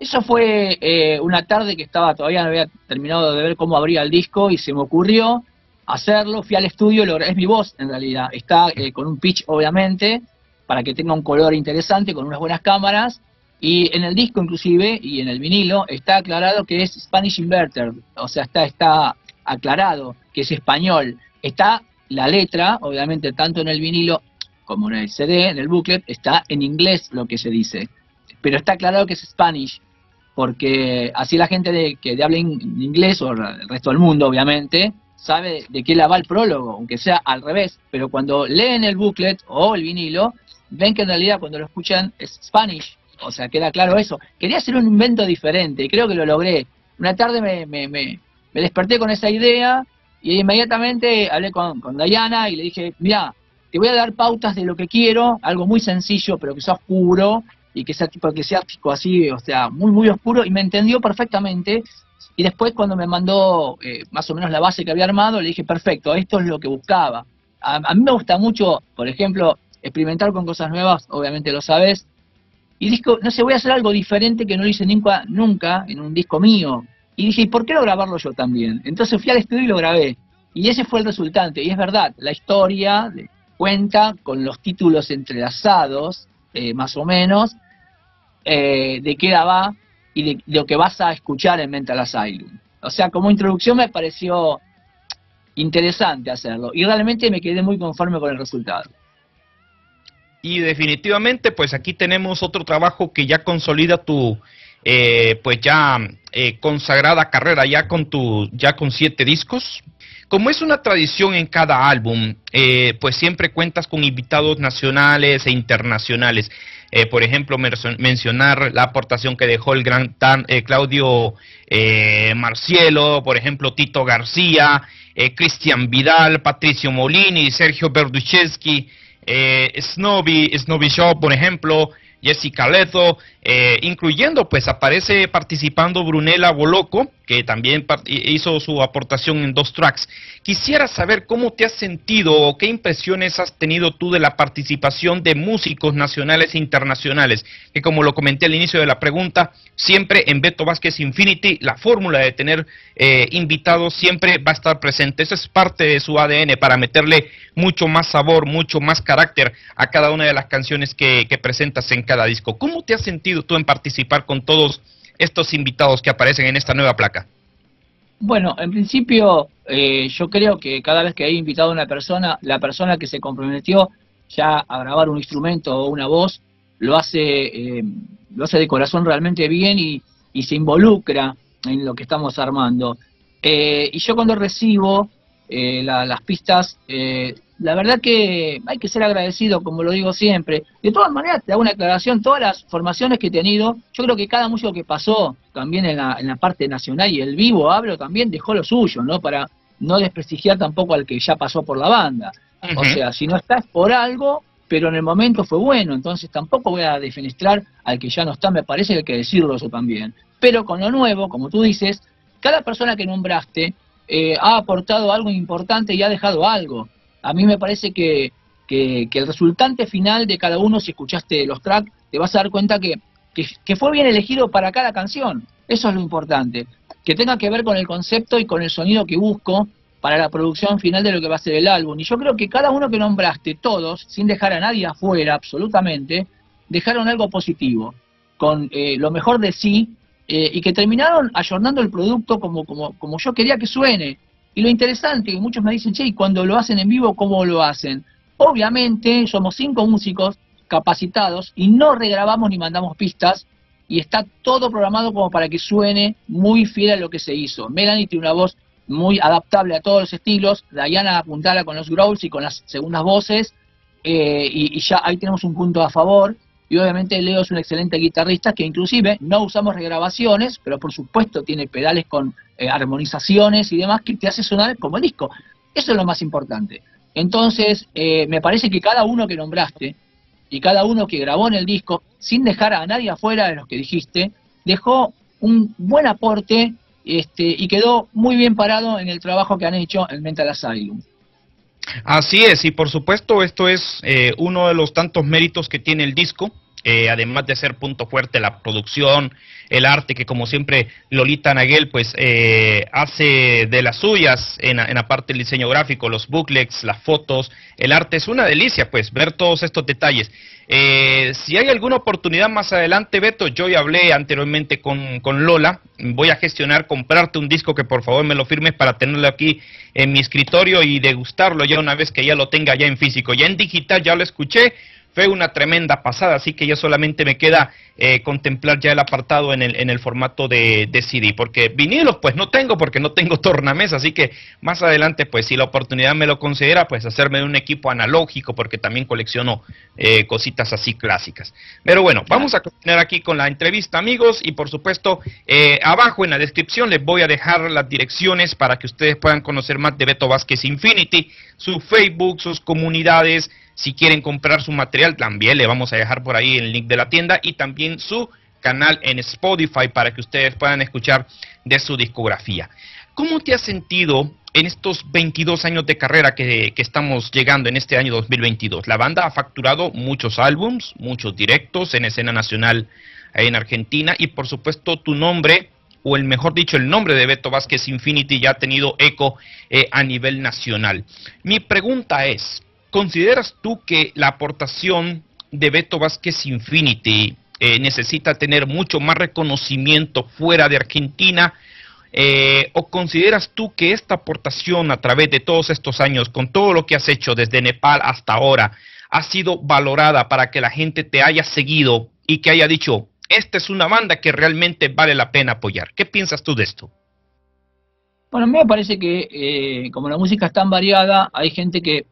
Eso fue eh, una tarde que estaba, todavía no había terminado de ver cómo abría el disco y se me ocurrió hacerlo. Fui al estudio, lo, es mi voz en realidad, está eh, con un pitch obviamente, para que tenga un color interesante, con unas buenas cámaras, y en el disco inclusive, y en el vinilo, está aclarado que es Spanish Inverted, o sea, está, está aclarado que es español. Está la letra, obviamente tanto en el vinilo como en el C D, en el booklet, está en inglés lo que se dice, pero está aclarado que es Spanish, porque así la gente de, que de habla in, inglés, o el resto del mundo obviamente, sabe de qué la va el prólogo, aunque sea al revés, pero cuando leen el booklet o el vinilo, ven que en realidad cuando lo escuchan es Spanish, o sea, queda claro eso. Quería hacer un invento diferente, y creo que lo logré. Una tarde me, me, me, me desperté con esa idea, y inmediatamente hablé con, con Daiana, y le dije, mirá, te voy a dar pautas de lo que quiero, algo muy sencillo, pero que sea oscuro, y que sea tipo que sea tipo así, o sea, muy muy oscuro, y me entendió perfectamente. Y después cuando me mandó eh, más o menos la base que había armado, le dije, perfecto, esto es lo que buscaba. A, a mí me gusta mucho, por ejemplo, experimentar con cosas nuevas, obviamente lo sabes. Y dije, no sé, voy a hacer algo diferente que no lo hice nunca, nunca en un disco mío. Y dije, ¿y por qué no grabarlo yo también? Entonces fui al estudio y lo grabé. Y ese fue el resultante, y es verdad, la historia cuenta con los títulos entrelazados, eh, más o menos, eh, de qué va y de, de lo que vas a escuchar en Mental Asylum. O sea, como introducción me pareció interesante hacerlo, y realmente me quedé muy conforme con el resultado. Y definitivamente, pues aquí tenemos otro trabajo que ya consolida tu, eh, pues ya eh, consagrada carrera, ya con tu, ya con siete discos. Como es una tradición en cada álbum, eh, pues siempre cuentas con invitados nacionales e internacionales. Eh, por ejemplo, mencionar la aportación que dejó el gran tan, eh, Claudio eh, Marcielo, por ejemplo, Tito García, eh, Cristian Vidal, Patricio Molini, Sergio Berducheschi, eh, Snowy, Snowy Shaw, por ejemplo, Jessica Lezo, eh, incluyendo, pues aparece participando Brunella Boloco, que también hizo su aportación en dos tracks. Quisiera saber cómo te has sentido o qué impresiones has tenido tú de la participación de músicos nacionales e internacionales, que como lo comenté al inicio de la pregunta, siempre en Beto Vázquez Infinity, la fórmula de tener eh, invitados siempre va a estar presente. Eso es parte de su A D N para meterle mucho más sabor, mucho más carácter a cada una de las canciones que, que presentas en cada disco. ¿Cómo te has sentido tú en participar con todos estos invitados que aparecen en esta nueva placa? Bueno, en principio eh, yo creo que cada vez que he invitado a una persona, la persona que se comprometió ya a grabar un instrumento o una voz, lo hace eh, lo hace de corazón realmente bien y, y se involucra en lo que estamos armando. Eh, y yo cuando recibo eh, la, las pistas, eh, la verdad que hay que ser agradecido, como lo digo siempre. De todas maneras, te hago una aclaración, todas las formaciones que he tenido, yo creo que cada músico que pasó, también en la, en la parte nacional y el vivo, hablo, también dejó lo suyo, ¿no? Para no desprestigiar tampoco al que ya pasó por la banda. Uh-huh. O sea, si no está es por algo, pero en el momento fue bueno, entonces tampoco voy a defenestrar al que ya no está, me parece que hay que decirlo eso también. Pero con lo nuevo, como tú dices, cada persona que nombraste eh, ha aportado algo importante y ha dejado algo. A mí me parece que, que, que el resultante final de cada uno, si escuchaste los tracks, te vas a dar cuenta que, que, que fue bien elegido para cada canción. Eso es lo importante, que tenga que ver con el concepto y con el sonido que busco para la producción final de lo que va a ser el álbum. Y yo creo que cada uno que nombraste, todos, sin dejar a nadie afuera absolutamente, dejaron algo positivo, con eh, lo mejor de sí, eh, y que terminaron ayornando el producto como, como, como yo quería que suene. Y lo interesante, que muchos me dicen, che, ¿y cuando lo hacen en vivo, cómo lo hacen? Obviamente, somos cinco músicos, capacitados y no regrabamos ni mandamos pistas, y está todo programado como para que suene muy fiel a lo que se hizo. Melanie tiene una voz muy adaptable a todos los estilos, Daiana apuntala con los growls y con las segundas voces, eh, y, y ya ahí tenemos un punto a favor. Y obviamente Leo es un excelente guitarrista, que inclusive no usamos regrabaciones, pero por supuesto tiene pedales con eh, armonizaciones y demás que te hace sonar como el disco. Eso es lo más importante. Entonces, eh, me parece que cada uno que nombraste y cada uno que grabó en el disco, sin dejar a nadie afuera de los que dijiste, dejó un buen aporte este, y quedó muy bien parado en el trabajo que han hecho en Mental Asylum. Así es, y por supuesto esto es eh, uno de los tantos méritos que tiene el disco, eh, además de ser punto fuerte la producción, el arte, que como siempre Lolita Naguel pues eh, hace de las suyas en, en aparte el diseño gráfico, los booklets, las fotos, el arte. Es una delicia pues ver todos estos detalles. Eh, si hay alguna oportunidad más adelante, Beto, yo ya hablé anteriormente con, con Lola, voy a gestionar comprarte un disco que por favor me lo firmes para tenerlo aquí en mi escritorio y degustarlo ya una vez que ya lo tenga ya en físico. Ya en digital ya lo escuché, fue una tremenda pasada, así que ya solamente me queda eh, contemplar ya el apartado en el, en el formato de, de C D, porque vinilos pues no tengo, porque no tengo tornamesa, así que más adelante pues si la oportunidad me lo considera, pues hacerme de un equipo analógico, porque también colecciono eh, cositas así clásicas. Pero bueno, vamos a continuar aquí con la entrevista, amigos, y por supuesto eh, abajo en la descripción les voy a dejar las direcciones para que ustedes puedan conocer más de Beto Vázquez Infinity, su Facebook, sus comunidades. Si quieren comprar su material, también le vamos a dejar por ahí el link de la tienda y también su canal en Spotify para que ustedes puedan escuchar de su discografía. ¿Cómo te has sentido en estos veintidós años de carrera que, que estamos llegando en este año dos mil veintidós? La banda ha facturado muchos álbums, muchos directos en escena nacional en Argentina y por supuesto tu nombre, o el mejor dicho, el nombre de Beto Vázquez Infinity ya ha tenido eco eh, a nivel nacional. Mi pregunta es, ¿consideras tú que la aportación de Beto Vázquez Infinity eh, necesita tener mucho más reconocimiento fuera de Argentina? Eh, ¿O consideras tú que esta aportación a través de todos estos años, con todo lo que has hecho desde Nepal hasta ahora, ha sido valorada para que la gente te haya seguido y que haya dicho, esta es una banda que realmente vale la pena apoyar? ¿Qué piensas tú de esto? Bueno, a mí me parece que eh, como la música es tan variada, hay gente que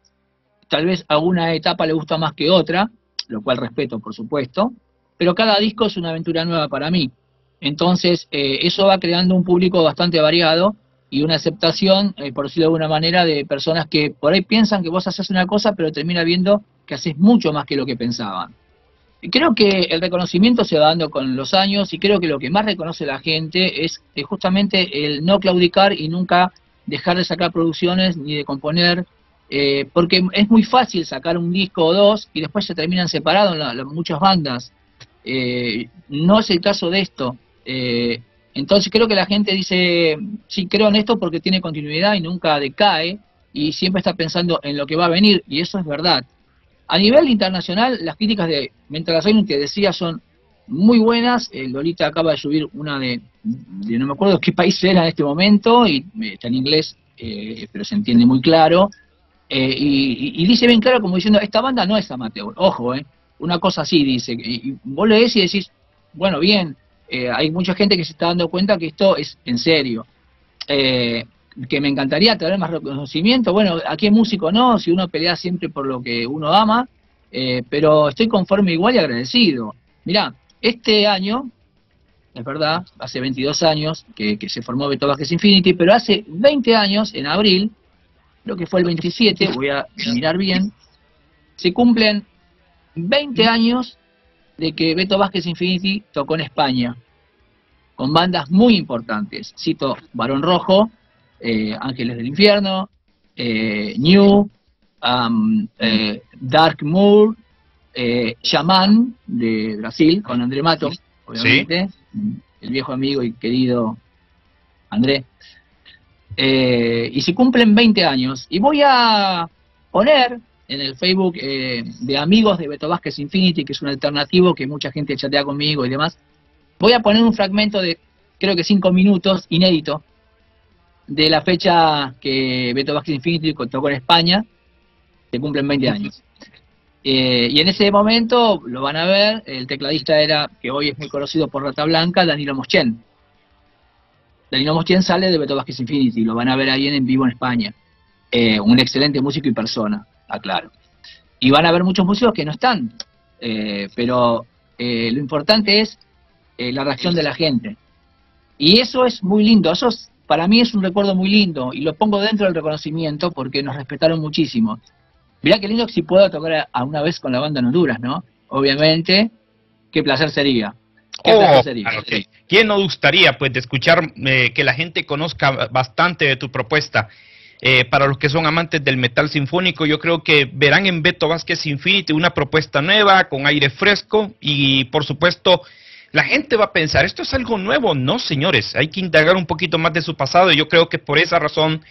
tal vez a una etapa le gusta más que otra, lo cual respeto, por supuesto, pero cada disco es una aventura nueva para mí. Entonces, eh, eso va creando un público bastante variado y una aceptación, eh, por decirlo de alguna manera, de personas que por ahí piensan que vos haces una cosa, pero termina viendo que haces mucho más que lo que pensaban. Y creo que el reconocimiento se va dando con los años y creo que lo que más reconoce la gente es eh, justamente el no claudicar y nunca dejar de sacar producciones ni de componer. Eh, porque es muy fácil sacar un disco o dos y después se terminan separados la, la, muchas bandas. Eh, no es el caso de esto. Eh, entonces creo que la gente dice, sí, creo en esto porque tiene continuidad y nunca decae y siempre está pensando en lo que va a venir, y eso es verdad. A nivel internacional, las críticas de Mental Asylum, que decía, son muy buenas. eh, Lolita acaba de subir una de, de, no me acuerdo qué país era en este momento, y está en inglés, eh, pero se entiende muy claro. Eh, y, y, y dice bien claro, como diciendo, esta banda no es amateur, ojo, eh, una cosa así dice, y, y vos lees y decís, bueno, bien, eh, hay mucha gente que se está dando cuenta que esto es en serio, eh, que me encantaría tener más reconocimiento. Bueno, aquí músico no, si uno pelea siempre por lo que uno ama, eh, pero estoy conforme igual y agradecido. Mirá, este año, es verdad, hace veintidós años que, que se formó Beto Vázquez Infinity, pero hace veinte años, en abril, creo que fue el veintisiete, voy a mirar bien, se cumplen veinte años de que Beto Vázquez Infinity tocó en España, con bandas muy importantes. Cito Barón Rojo, eh, Ángeles del Infierno, eh, New, um, eh, Dark Moor, eh, Shaman de Brasil, con André Matos, obviamente, ¿sí?, el viejo amigo y querido André. Eh, y si cumplen veinte años, y voy a poner en el Facebook eh, de amigos de Beto Vázquez Infinity, que es un alternativo que mucha gente chatea conmigo y demás, voy a poner un fragmento de, creo que cinco minutos, inédito, de la fecha que Beto Vázquez Infinity tocó en España, que cumplen veinte años. Eh, y en ese momento, lo van a ver, el tecladista era, que hoy es muy conocido por Rata Blanca, Danilo Moschén. Danilo Moschén sale de Beto Vázquez Infinity, lo van a ver ahí en, en vivo en España. Eh, un excelente músico y persona, aclaro. Y van a ver muchos músicos que no están, eh, pero eh, lo importante es eh, la reacción de la gente. Y eso es muy lindo, eso es, para mí es un recuerdo muy lindo, y lo pongo dentro del reconocimiento porque nos respetaron muchísimo. Mirá qué lindo que si puedo tocar a una vez con la banda en Honduras, ¿no? Obviamente, qué placer sería. Qué oh, placer sería. Claro, sí. ¿Quién no gustaría, pues, de escuchar eh, que la gente conozca bastante de tu propuesta? Eh, para los que son amantes del metal sinfónico, yo creo que verán en Beto Vázquez Infinity una propuesta nueva, con aire fresco, y por supuesto, la gente va a pensar, ¿esto es algo nuevo? No, señores, hay que indagar un poquito más de su pasado, y yo creo que por esa razón,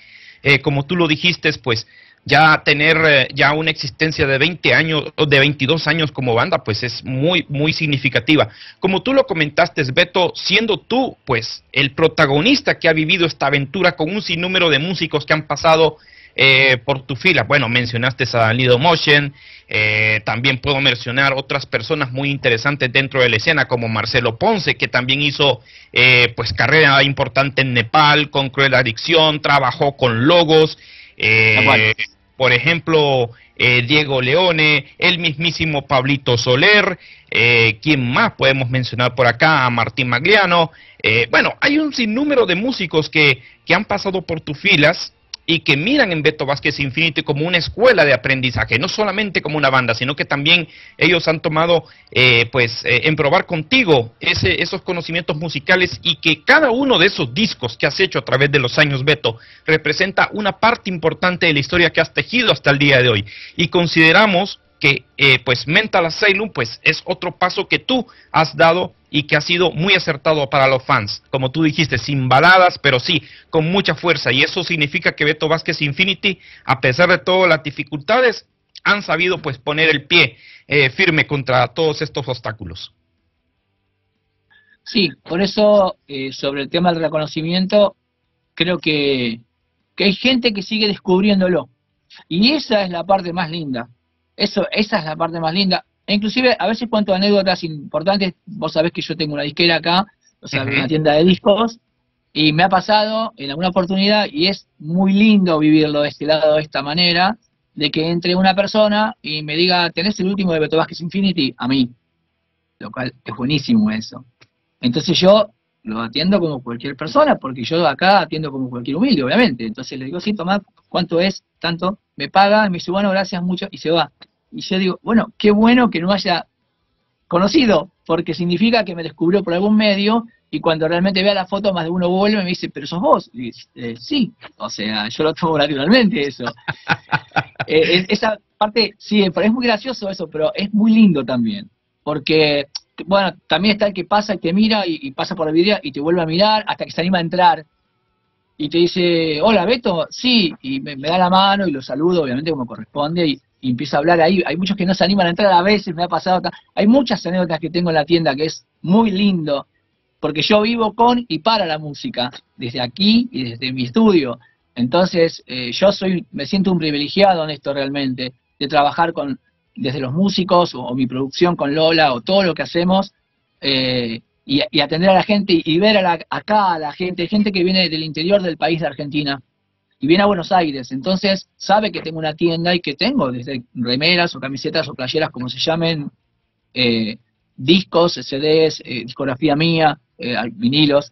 eh, como tú lo dijiste, pues, ya tener eh, ya una existencia de veinte años o de veintidós años como banda, pues es muy, muy significativa. Como tú lo comentaste, Beto, siendo tú, pues, el protagonista que ha vivido esta aventura con un sinnúmero de músicos que han pasado eh, por tu fila. Bueno, mencionaste a Danilo Moschén, eh, también puedo mencionar otras personas muy interesantes dentro de la escena, como Marcelo Ponce, que también hizo eh, pues carrera importante en Nepal, con Cruel Adicción, trabajó con Logos, eh, por ejemplo, eh, Diego Leone, el mismísimo Pablito Soler, eh, ¿quién más podemos mencionar por acá? A Martín Magliano. Eh, bueno, hay un sinnúmero de músicos que, que han pasado por tus filas y que miran en Beto Vázquez Infinity como una escuela de aprendizaje, no solamente como una banda, sino que también ellos han tomado, eh, pues, eh, en probar contigo ese, esos conocimientos musicales, y que cada uno de esos discos que has hecho a través de los años, Beto, representa una parte importante de la historia que has tejido hasta el día de hoy. Y consideramos que, eh, pues, Mental Asylum, pues, es otro paso que tú has dado y que ha sido muy acertado para los fans, como tú dijiste, sin baladas, pero sí, con mucha fuerza, y eso significa que Beto Vázquez Infinity, a pesar de todas las dificultades, han sabido, pues, poner el pie eh, firme contra todos estos obstáculos. Sí, por eso, eh, sobre el tema del reconocimiento, creo que, que hay gente que sigue descubriéndolo, y esa es la parte más linda, eso esa es la parte más linda. Inclusive, a veces cuento anécdotas importantes. Vos sabés que yo tengo una disquera acá, o sea, uh-huh. una tienda de discos, y me ha pasado en alguna oportunidad, y es muy lindo vivirlo de este lado, de esta manera, de que entre una persona y me diga, ¿tenés el último de Beto Vázquez Infinity? A mí. Lo cual es buenísimo eso. Entonces yo lo atiendo como cualquier persona, porque yo acá atiendo como cualquier humilde, obviamente. Entonces le digo, sí, tomá, ¿cuánto es? Tanto. Me paga, me dice, bueno, gracias mucho, y se va. Y yo digo, bueno, qué bueno que no haya conocido, porque significa que me descubrió por algún medio, y cuando realmente vea la foto, más de uno vuelve y me dice, ¿pero sos vos? Y dice, eh, sí, o sea, yo lo tomo naturalmente eso. eh, esa parte, sí, es muy gracioso eso, pero es muy lindo también, porque, bueno, también está el que pasa y te mira, y, y pasa por la vidriera y te vuelve a mirar hasta que se anima a entrar. Y te dice, hola, Beto, sí, y me, me da la mano y lo saludo, obviamente, como corresponde, y y empieza a hablar ahí. Hay muchos que no se animan a entrar, a veces me ha pasado, hay muchas anécdotas que tengo en la tienda, que es muy lindo, porque yo vivo con y para la música, desde aquí y desde mi estudio. Entonces, eh, yo soy me siento un privilegiado en esto realmente, de trabajar con desde los músicos, o, o mi producción con Lola, o todo lo que hacemos, eh, y, y atender a la gente, y, y ver a la, acá a la gente, gente que viene del interior del país de Argentina, y viene a Buenos Aires, entonces sabe que tengo una tienda y que tengo desde remeras o camisetas o playeras, como se llamen, eh, discos, C Ds, eh, discografía mía, eh, vinilos,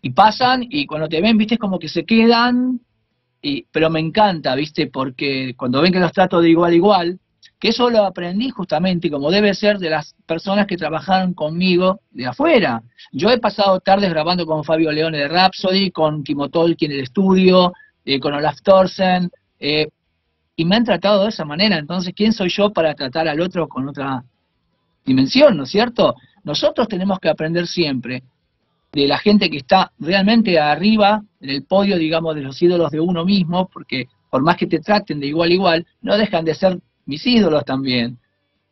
y pasan, y cuando te ven, viste, es como que se quedan, y, pero me encanta, viste, porque cuando ven que los trato de igual a igual, que eso lo aprendí justamente, como debe ser, de las personas que trabajaron conmigo de afuera. Yo he pasado tardes grabando con Fabio Leone de Rhapsody, con Timo Tolki en el estudio, Eh, con Olaf Thorsen, eh, y me han tratado de esa manera. Entonces, ¿quién soy yo para tratar al otro con otra dimensión, no es cierto? Nosotros tenemos que aprender siempre de la gente que está realmente arriba, en el podio, digamos, de los ídolos de uno mismo, porque por más que te traten de igual a igual, no dejan de ser mis ídolos también.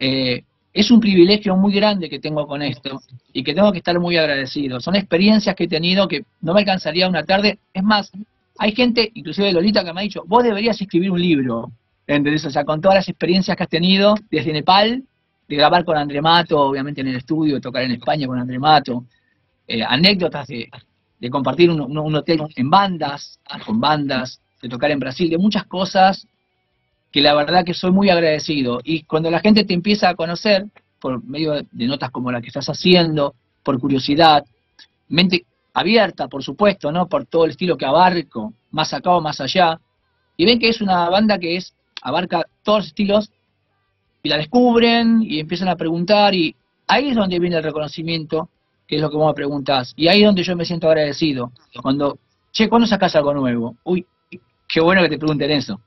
Eh, es un privilegio muy grande que tengo con esto, y que tengo que estar muy agradecido. Son experiencias que he tenido que no me alcanzaría una tarde, es más, hay gente, inclusive Lolita, que me ha dicho, vos deberías escribir un libro. ¿Entendés? O sea, con todas las experiencias que has tenido desde Nepal, de grabar con André Matos, obviamente en el estudio, tocar en España con André Matos, eh, anécdotas de, de compartir un, un, un hotel en bandas, con bandas, de tocar en Brasil, de muchas cosas que la verdad que soy muy agradecido. Y cuando la gente te empieza a conocer, por medio de notas como la que estás haciendo, por curiosidad, mente abierta, por supuesto, ¿no? Por todo el estilo que abarco, más acá o más allá, y ven que es una banda que es abarca todos los estilos, y la descubren, y empiezan a preguntar, y ahí es donde viene el reconocimiento, que es lo que vos me preguntás, y ahí es donde yo me siento agradecido, cuando, che, ¿cuándo sacás algo nuevo? Uy, qué bueno que te pregunten eso.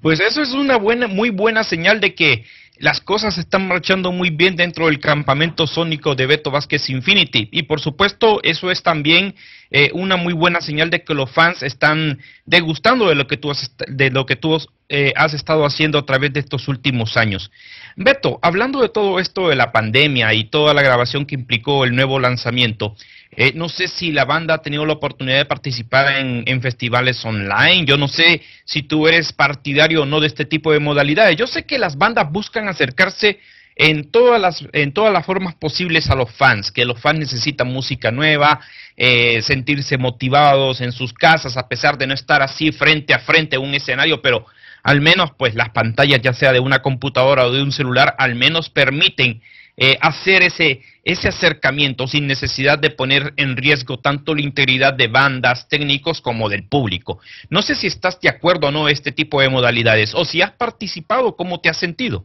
Pues eso es una buena, muy buena señal de que las cosas están marchando muy bien dentro del campamento sónico de Beto Vázquez Infinity. Y por supuesto, eso es también eh, una muy buena señal de que los fans están degustando de lo que tú has, de lo que tú, eh, has estado haciendo a través de estos últimos años. Beto, hablando de todo esto de la pandemia y toda la grabación que implicó el nuevo lanzamiento, eh, no sé si la banda ha tenido la oportunidad de participar en, en festivales online. Yo no sé si tú eres partidario o no de este tipo de modalidades. Yo sé que las bandas buscan acercarse en todas las en todas las formas posibles a los fans, que los fans necesitan música nueva, eh, sentirse motivados en sus casas a pesar de no estar así frente a frente a un escenario, pero al menos pues las pantallas, ya sea de una computadora o de un celular, al menos permiten eh, hacer ese ese acercamiento sin necesidad de poner en riesgo tanto la integridad de bandas, técnicos como del público. No sé si estás de acuerdo o no este tipo de modalidades, o si has participado, ¿cómo te has sentido?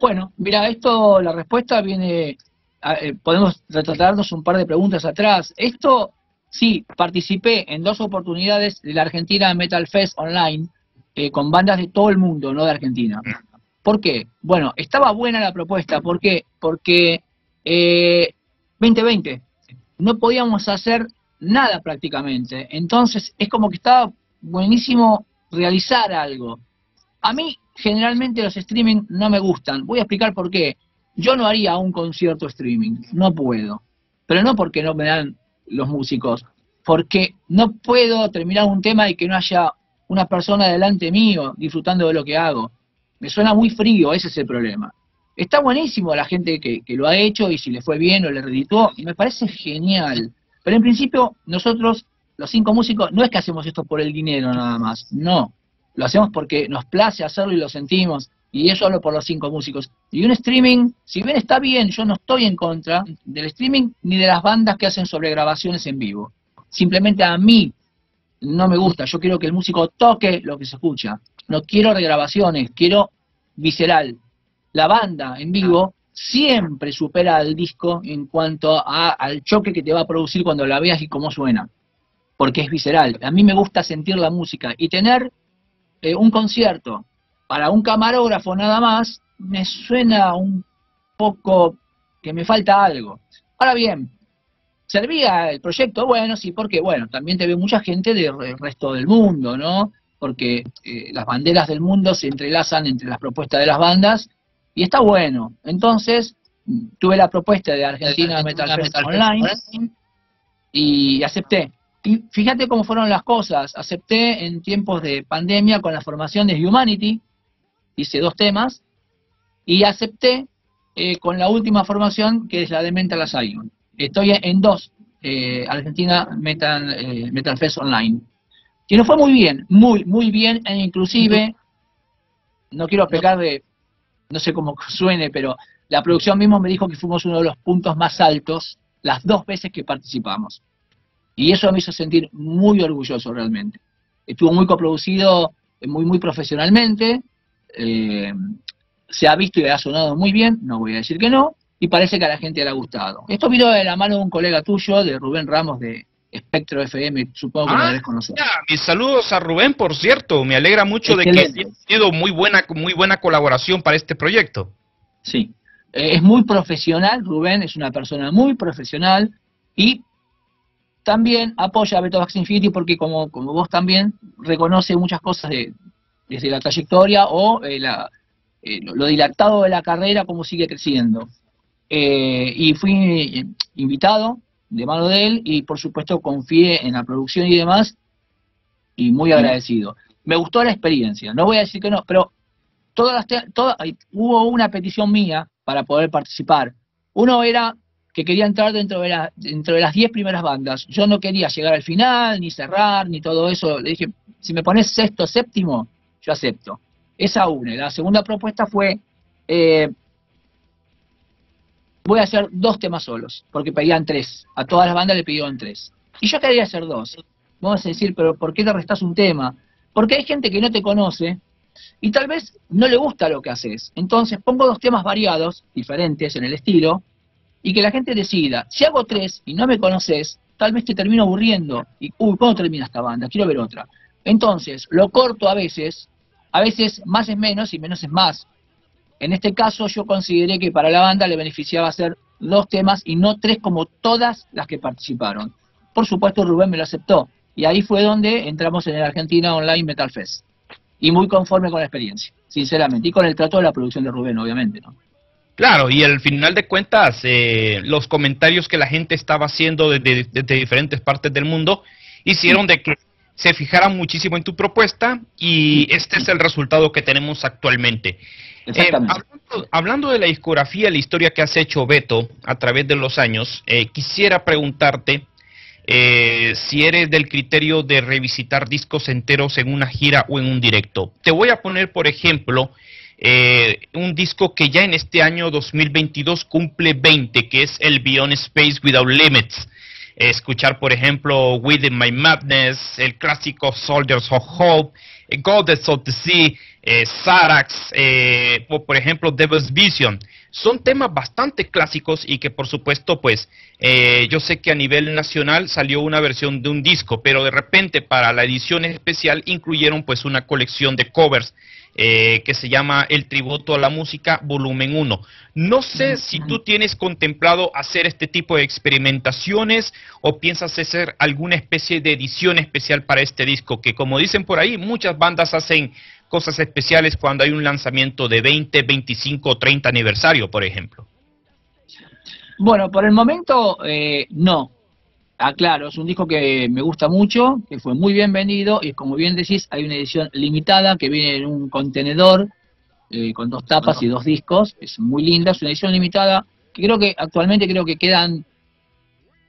Bueno, mira, esto, la respuesta viene, eh, podemos retratarnos un par de preguntas atrás. Esto, sí, participé en dos oportunidades de la Argentina Metal Fest Online, eh, con bandas de todo el mundo, no de Argentina. ¿Por qué? Bueno, estaba buena la propuesta, ¿por qué? Porque eh, veinte veinte, no podíamos hacer nada prácticamente, entonces es como que estaba buenísimo realizar algo. A mí, generalmente los streaming no me gustan. Voy a explicar por qué. Yo no haría un concierto streaming, no puedo. Pero no porque no me dan los músicos, porque no puedo terminar un tema y que no haya una persona delante mío disfrutando de lo que hago. Me suena muy frío, ese es el problema. Está buenísimo la gente que, que lo ha hecho y si le fue bien o le reeditó, y me parece genial. Pero en principio nosotros, los cinco músicos, no es que hacemos esto por el dinero nada más, no. Lo hacemos porque nos place hacerlo y lo sentimos, y eso hablo por los cinco músicos. Y un streaming, si bien está bien, yo no estoy en contra del streaming ni de las bandas que hacen sobre grabaciones en vivo. Simplemente a mí no me gusta, yo quiero que el músico toque lo que se escucha. No quiero regrabaciones, quiero visceral. La banda en vivo siempre supera al disco en cuanto a, al choque que te va a producir cuando la veas y cómo suena. Porque es visceral. A mí me gusta sentir la música y tener... Eh, un concierto para un camarógrafo nada más, me suena un poco que me falta algo. Ahora bien, ¿servía el proyecto? Bueno, sí, porque bueno, también te ve mucha gente del resto del mundo, ¿no? Porque eh, las banderas del mundo se entrelazan entre las propuestas de las bandas, y está bueno. Entonces, tuve la propuesta de Argentina Metal Fest Online, y acepté. Y fíjate cómo fueron las cosas, acepté en tiempos de pandemia con la formación de Humanity, hice dos temas, y acepté eh, con la última formación que es la de Mental Asylum. Estoy en dos, eh, Argentina Metal, eh, Metal Fest Online, que nos fue muy bien, muy, muy bien, e inclusive, no quiero pecar de, no sé cómo suene, pero la producción mismo me dijo que fuimos uno de los puntos más altos las dos veces que participamos. Y eso me hizo sentir muy orgulloso realmente. Estuvo muy coproducido, muy muy profesionalmente, eh, se ha visto y ha sonado muy bien, no voy a decir que no, y parece que a la gente le ha gustado. Esto vino de la mano de un colega tuyo, de Rubén Ramos de Espectro F M, supongo que ah, lo debes conocer. Ya, mis saludos a Rubén, por cierto, me alegra mucho excelente. De que haya sido muy buena, muy buena colaboración para este proyecto. Sí, eh, es muy profesional, Rubén es una persona muy profesional, y... también apoya a Beto Vázquez Infinity porque como, como vos también, reconoce muchas cosas de, desde la trayectoria o eh, la, eh, lo dilatado de la carrera, cómo sigue creciendo. Eh, y fui invitado de mano de él y por supuesto confié en la producción y demás, y muy agradecido. me gustó la experiencia, no voy a decir que no, pero todas las todas, hubo una petición mía para poder participar. Uno era que quería entrar dentro de, la, dentro de las diez primeras bandas. Yo no quería llegar al final, ni cerrar, ni todo eso. Le dije, si me pones sexto, séptimo, yo acepto. Esa una. La segunda propuesta fue, eh, voy a hacer dos temas solos, porque pedían tres. A todas las bandas le pidieron tres. Y yo quería hacer dos. Vamos a decir, pero ¿por qué te restás un tema? Porque hay gente que no te conoce y tal vez no le gusta lo que haces. Entonces pongo dos temas variados, diferentes en el estilo, y que la gente decida. Si hago tres y no me conoces, tal vez te termino aburriendo. Y, uy, ¿cuándo termina esta banda? Quiero ver otra. Entonces, lo corto a veces, a veces más es menos y menos es más. En este caso yo consideré que para la banda le beneficiaba hacer dos temas y no tres como todas las que participaron. Por supuesto Rubén me lo aceptó. Y ahí fue donde entramos en el Argentina Online Metal Fest. Y muy conforme con la experiencia, sinceramente. Y con el trato de la producción de Rubén, obviamente, ¿no? Claro, y al final de cuentas, eh, los comentarios que la gente estaba haciendo desde, desde diferentes partes del mundo hicieron de que se fijaran muchísimo en tu propuesta, y este es el resultado que tenemos actualmente. Exactamente. Eh, hablando, hablando de la discografía, la historia que has hecho, Beto, a través de los años, eh, quisiera preguntarte eh, si eres del criterio de revisitar discos enteros en una gira o en un directo. Te voy a poner, por ejemplo, Eh, un disco que ya en este año dos mil veintidós cumple veinte, que es el Beyond Space Without Limits. Escuchar, por ejemplo, Within My Madness, el clásico Soldiers of Hope, eh, Goddess of the Sea, eh, Sarax, eh, o por ejemplo Devil's Vision. Son temas bastante clásicos y que por supuesto, pues, eh, yo sé que a nivel nacional salió una versión de un disco, pero de repente para la edición especial incluyeron pues una colección de covers Eh, que se llama El Tributo a la Música Volumen uno. No sé si tú tienes contemplado hacer este tipo de experimentaciones o piensas hacer alguna especie de edición especial para este disco, que como dicen por ahí, muchas bandas hacen cosas especiales cuando hay un lanzamiento de veinte, veinticinco o treinta aniversario, por ejemplo. Bueno, por el momento eh, no. Aclaro, es un disco que me gusta mucho, que fue muy bien vendido, y como bien decís, hay una edición limitada que viene en un contenedor eh, con dos tapas y dos discos. Es muy linda, es una edición limitada que creo que actualmente creo que quedan,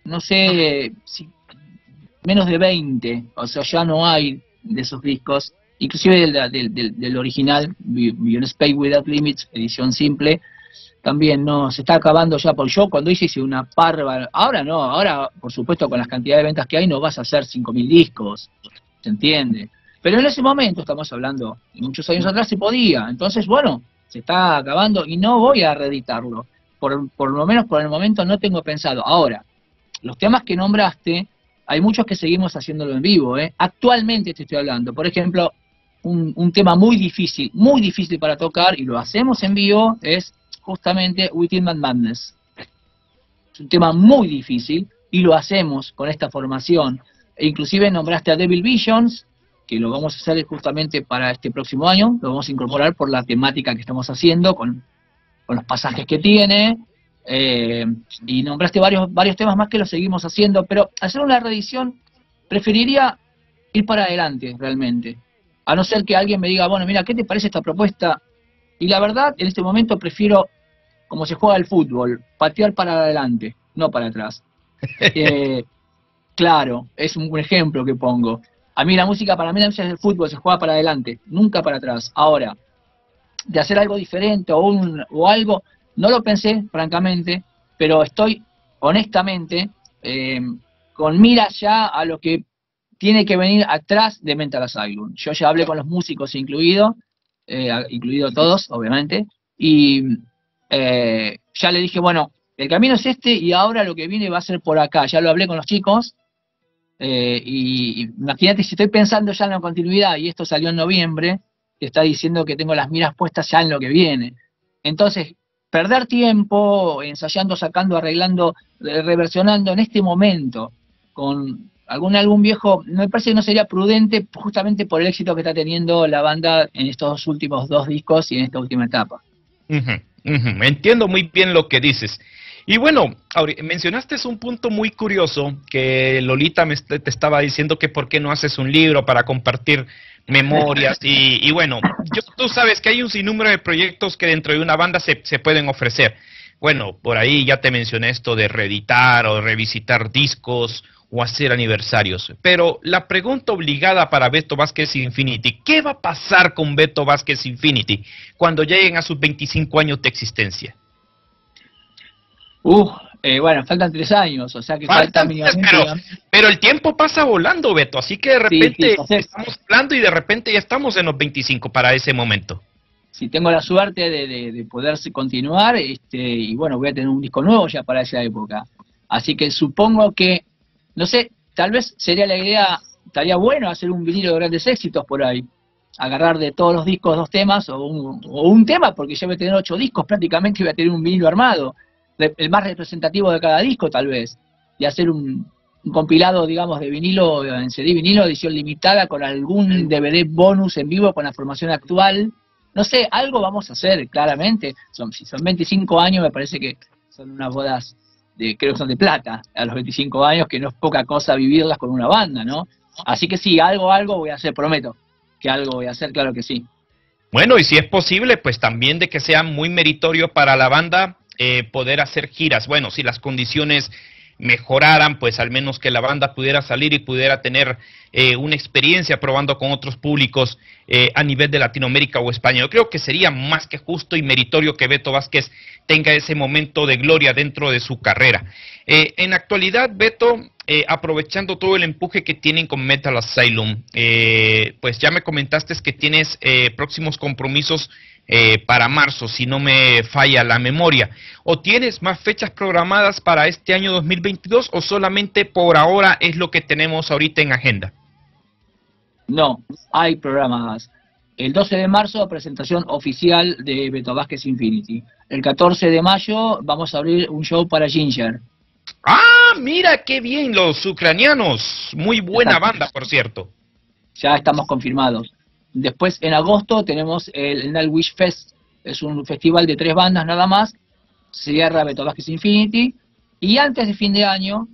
no sé, si, menos de veinte, o sea, ya no hay de esos discos, inclusive del, del, del, del original, Beyond Space Without Limits, edición simple. También no, se está acabando ya. Por yo cuando hice, hice una parva, ahora no, ahora por supuesto con las cantidades de ventas que hay no vas a hacer cinco mil discos, ¿se entiende? Pero en ese momento, estamos hablando, muchos años atrás se podía, entonces bueno, se está acabando y no voy a reeditarlo, por, por lo menos por el momento no tengo pensado. Ahora, los temas que nombraste, hay muchos que seguimos haciéndolo en vivo, ¿eh? Actualmente te estoy hablando, por ejemplo, un, un tema muy difícil, muy difícil para tocar y lo hacemos en vivo es justamente Within My Madness. Es un tema muy difícil y lo hacemos con esta formación. E inclusive nombraste a Devil's Vision, que lo vamos a hacer justamente para este próximo año, lo vamos a incorporar por la temática que estamos haciendo, con, con los pasajes que tiene, eh, y nombraste varios, varios temas más que lo seguimos haciendo, pero hacer una reedición, preferiría ir para adelante realmente, a no ser que alguien me diga, bueno, mira, ¿qué te parece esta propuesta? Y la verdad, en este momento prefiero, como se juega el fútbol, patear para adelante, no para atrás. Eh, claro, es un ejemplo que pongo. A mí la música, para mí la música es el fútbol, se juega para adelante, nunca para atrás. Ahora, de hacer algo diferente o, un, o algo, no lo pensé, francamente, pero estoy, honestamente, eh, con mira ya a lo que tiene que venir atrás de Mental Asylum. Yo ya hablé con los músicos incluidos, Eh, incluido todos, obviamente, y eh, ya le dije, bueno, el camino es este y ahora lo que viene va a ser por acá. Ya lo hablé con los chicos, eh, y imagínate si estoy pensando ya en la continuidad, y esto salió en noviembre, te está diciendo que tengo las miras puestas ya en lo que viene. Entonces, perder tiempo ensayando, sacando, arreglando, reversionando en este momento con algún álbum viejo, me parece que no sería prudente, justamente por el éxito que está teniendo la banda en estos últimos dos discos y en esta última etapa. Uh-huh, uh-huh. Entiendo muy bien lo que dices. Y bueno, mencionaste un punto muy curioso, que Lolita me te estaba diciendo que por qué no haces un libro para compartir memorias, y, y bueno, yo, tú sabes que hay un sinnúmero de proyectos que dentro de una banda se, se pueden ofrecer. Bueno, por ahí ya te mencioné esto de reeditar o revisitar discos o hacer aniversarios, pero la pregunta obligada para Beto Vázquez Infinity, ¿qué va a pasar con Beto Vázquez Infinity cuando lleguen a sus veinticinco años de existencia? Uh, eh, bueno, faltan tres años, o sea que falta mínimamente... Pero, pero el tiempo pasa volando, Beto, así que de repente sí, sí, estamos hablando y de repente ya estamos en los veinticinco para ese momento. Si tengo la suerte de, de, de poderse continuar, este, y bueno, voy a tener un disco nuevo ya para esa época. Así que supongo que, no sé, tal vez sería la idea, estaría bueno hacer un vinilo de grandes éxitos por ahí. Agarrar de todos los discos dos temas, o un, o un tema, porque ya voy a tener ocho discos prácticamente, y voy a tener un vinilo armado. El más representativo de cada disco, tal vez. Y hacer un, un compilado, digamos, de vinilo, en C D vinilo, edición limitada, con algún D V D bonus en vivo con la formación actual. No sé, algo vamos a hacer, claramente. Son, si son veinticinco años, me parece que son unas bodas, de, creo que son de plata, a los veinticinco años, que no es poca cosa vivirlas con una banda, ¿no? Así que sí, algo, algo voy a hacer, prometo. Que algo voy a hacer, claro que sí. Bueno, y si es posible, pues también de que sea muy meritorio para la banda eh, poder hacer giras. Bueno, si las condiciones mejoraran, pues al menos que la banda pudiera salir y pudiera tener eh, una experiencia probando con otros públicos eh, a nivel de Latinoamérica o España. Yo creo que sería más que justo y meritorio que Beto Vázquez tenga ese momento de gloria dentro de su carrera. Eh, en actualidad, Beto, eh, aprovechando todo el empuje que tienen con Mental Asylum, eh, pues ya me comentaste que tienes eh, próximos compromisos Eh, para marzo, si no me falla la memoria. ¿O tienes más fechas programadas para este año dos mil veintidós o solamente por ahora es lo que tenemos ahorita en agenda? No, hay programas. El doce de marzo, presentación oficial de Beto Vázquez Infinity. El catorce de mayo vamos a abrir un show para Ginger. ¡Ah, mira qué bien! Los ucranianos, muy buena Exacto. banda, por cierto. Ya estamos confirmados. Después, en agosto, tenemos el Nightwish Fest. Es un festival de tres bandas nada más. Cierra Beto Vázquez Infinity. Y antes de fin de año,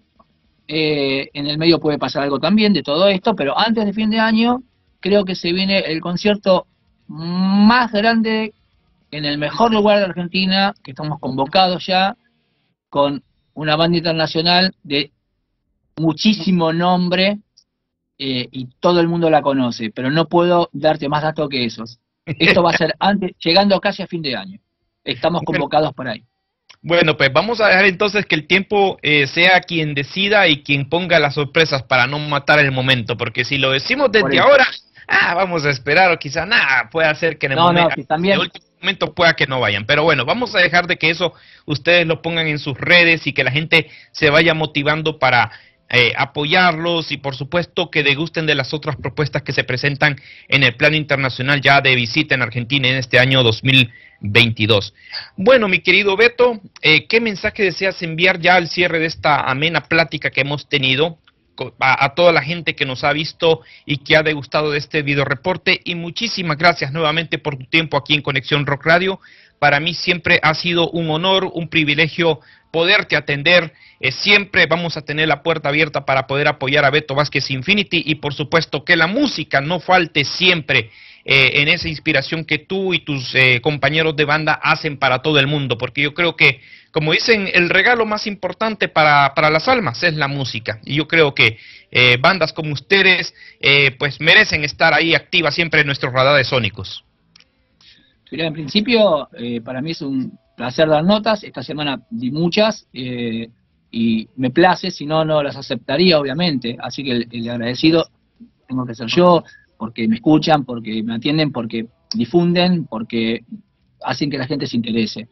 eh, en el medio puede pasar algo también de todo esto, pero antes de fin de año, creo que se viene el concierto más grande en el mejor lugar de Argentina, que estamos convocados ya, con una banda internacional de muchísimo nombre, Eh, y todo el mundo la conoce, pero no puedo darte más datos que esos. Esto va a ser antes, llegando casi a fin de año. Estamos convocados para ahí. Bueno, pues vamos a dejar entonces que el tiempo eh, sea quien decida y quien ponga las sorpresas para no matar el momento, porque si lo decimos desde ahora, ah, vamos a esperar o quizá nada, puede ser que en el no, momento, no, si también... el último momento pueda que no vayan. Pero bueno, vamos a dejar de que eso ustedes lo pongan en sus redes y que la gente se vaya motivando para... Eh, apoyarlos y por supuesto que degusten de las otras propuestas que se presentan en el plano internacional ya de visita en Argentina en este año dos mil veintidós. Bueno, mi querido Beto, eh, ¿qué mensaje deseas enviar ya al cierre de esta amena plática que hemos tenido a, a toda la gente que nos ha visto y que ha degustado de este video reporte? Y muchísimas gracias nuevamente por tu tiempo aquí en Conexión Rock Radio. Para mí siempre ha sido un honor, un privilegio poderte atender. Eh, siempre vamos a tener la puerta abierta para poder apoyar a Beto Vázquez Infinity y por supuesto que la música no falte siempre eh, en esa inspiración que tú y tus eh, compañeros de banda hacen para todo el mundo, porque yo creo que, como dicen, el regalo más importante para, para las almas es la música, y yo creo que eh, bandas como ustedes eh, pues merecen estar ahí activas siempre en nuestros radares sónicos. Mira, en principio, eh, para mí es un placer dar notas. Esta semana di muchas eh, y me place, si no, no las aceptaría, obviamente. Así que el, el agradecido tengo que ser yo, porque me escuchan, porque me atienden, porque difunden, porque hacen que la gente se interese.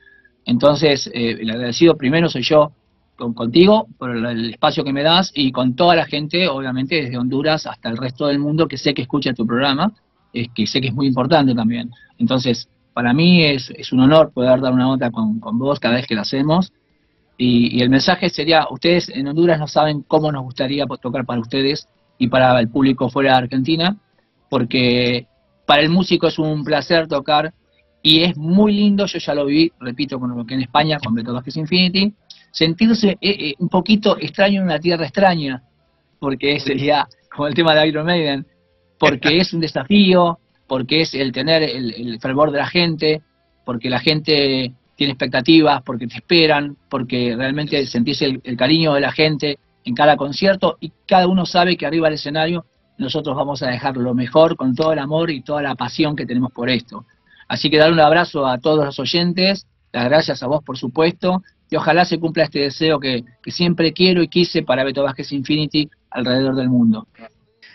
Entonces, eh, el agradecido primero soy yo con, contigo por el, el espacio que me das y con toda la gente, obviamente, desde Honduras hasta el resto del mundo que sé que escucha tu programa, eh, que sé que es muy importante también. Entonces, para mí es, es un honor poder dar una nota con, con vos cada vez que la hacemos. Y, y el mensaje sería, ustedes en Honduras no saben cómo nos gustaría tocar para ustedes y para el público fuera de Argentina, porque para el músico es un placer tocar y es muy lindo, yo ya lo viví, repito, con lo que en España, con Beto Vázquez Infinity, sentirse eh, eh, un poquito extraño en una tierra extraña, porque sería como el tema de Iron Maiden, porque es un desafío, porque es el tener el, el fervor de la gente, porque la gente tiene expectativas, porque te esperan, porque realmente sentís el, el cariño de la gente en cada concierto, y cada uno sabe que arriba del escenario nosotros vamos a dejar lo mejor con todo el amor y toda la pasión que tenemos por esto. Así que dar un abrazo a todos los oyentes, las gracias a vos por supuesto, y ojalá se cumpla este deseo que, que siempre quiero y quise para Beto Vázquez Infinity alrededor del mundo.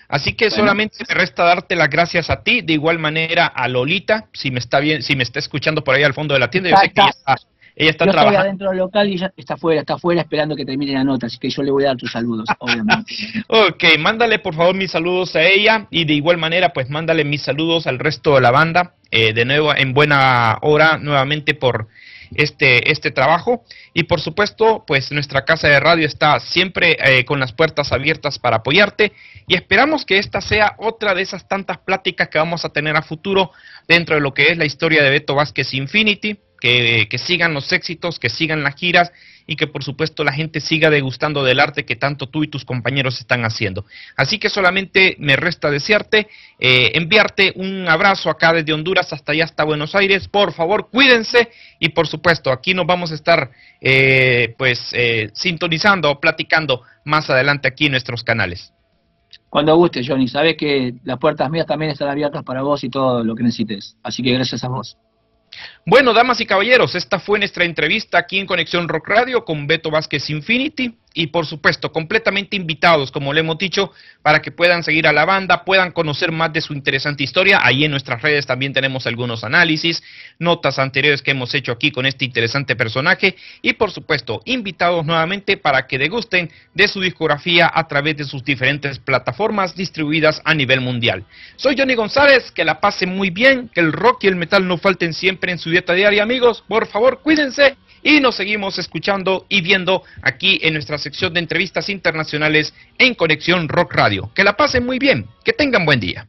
Así que bueno, solamente me resta darte las gracias a ti, de igual manera a Lolita, si me está bien, si me está escuchando por ahí al fondo de la tienda, yo sé que ella está, ella está yo trabajando. Estoy adentro del local y ella está afuera, está afuera esperando que termine la nota, así que yo le voy a dar tus saludos, obviamente. Ok, mándale por favor mis saludos a ella, y de igual manera pues mándale mis saludos al resto de la banda, eh, de nuevo en buena hora nuevamente por este este trabajo, y por supuesto pues nuestra casa de radio está siempre eh, con las puertas abiertas para apoyarte, y esperamos que esta sea otra de esas tantas pláticas que vamos a tener a futuro dentro de lo que es la historia de Beto Vázquez Infinity, que, que sigan los éxitos, que sigan las giras, y que por supuesto la gente siga degustando del arte que tanto tú y tus compañeros están haciendo. Así que solamente me resta desearte, eh, enviarte un abrazo acá desde Honduras hasta allá, hasta Buenos Aires. Por favor, cuídense, y por supuesto aquí nos vamos a estar eh, pues eh, sintonizando o platicando más adelante aquí en nuestros canales. Cuando guste, Johnny, sabes que las puertas mías también están abiertas para vos y todo lo que necesites. Así que gracias a vos. Bueno, damas y caballeros, esta fue nuestra entrevista aquí en Conexión Rock Radio con Beto Vázquez Infinity, y por supuesto completamente invitados, como le hemos dicho, para que puedan seguir a la banda, puedan conocer más de su interesante historia. Ahí en nuestras redes también tenemos algunos análisis, notas anteriores que hemos hecho aquí con este interesante personaje, y por supuesto invitados nuevamente para que degusten de su discografía a través de sus diferentes plataformas distribuidas a nivel mundial. Soy Johnny González, que la pasen muy bien, que el rock y el metal no falten siempre en su dieta diaria, amigos. Por favor, cuídense, y nos seguimos escuchando y viendo aquí en nuestra sección de entrevistas internacionales en Conexión Rock Radio. Que la pasen muy bien, que tengan buen día.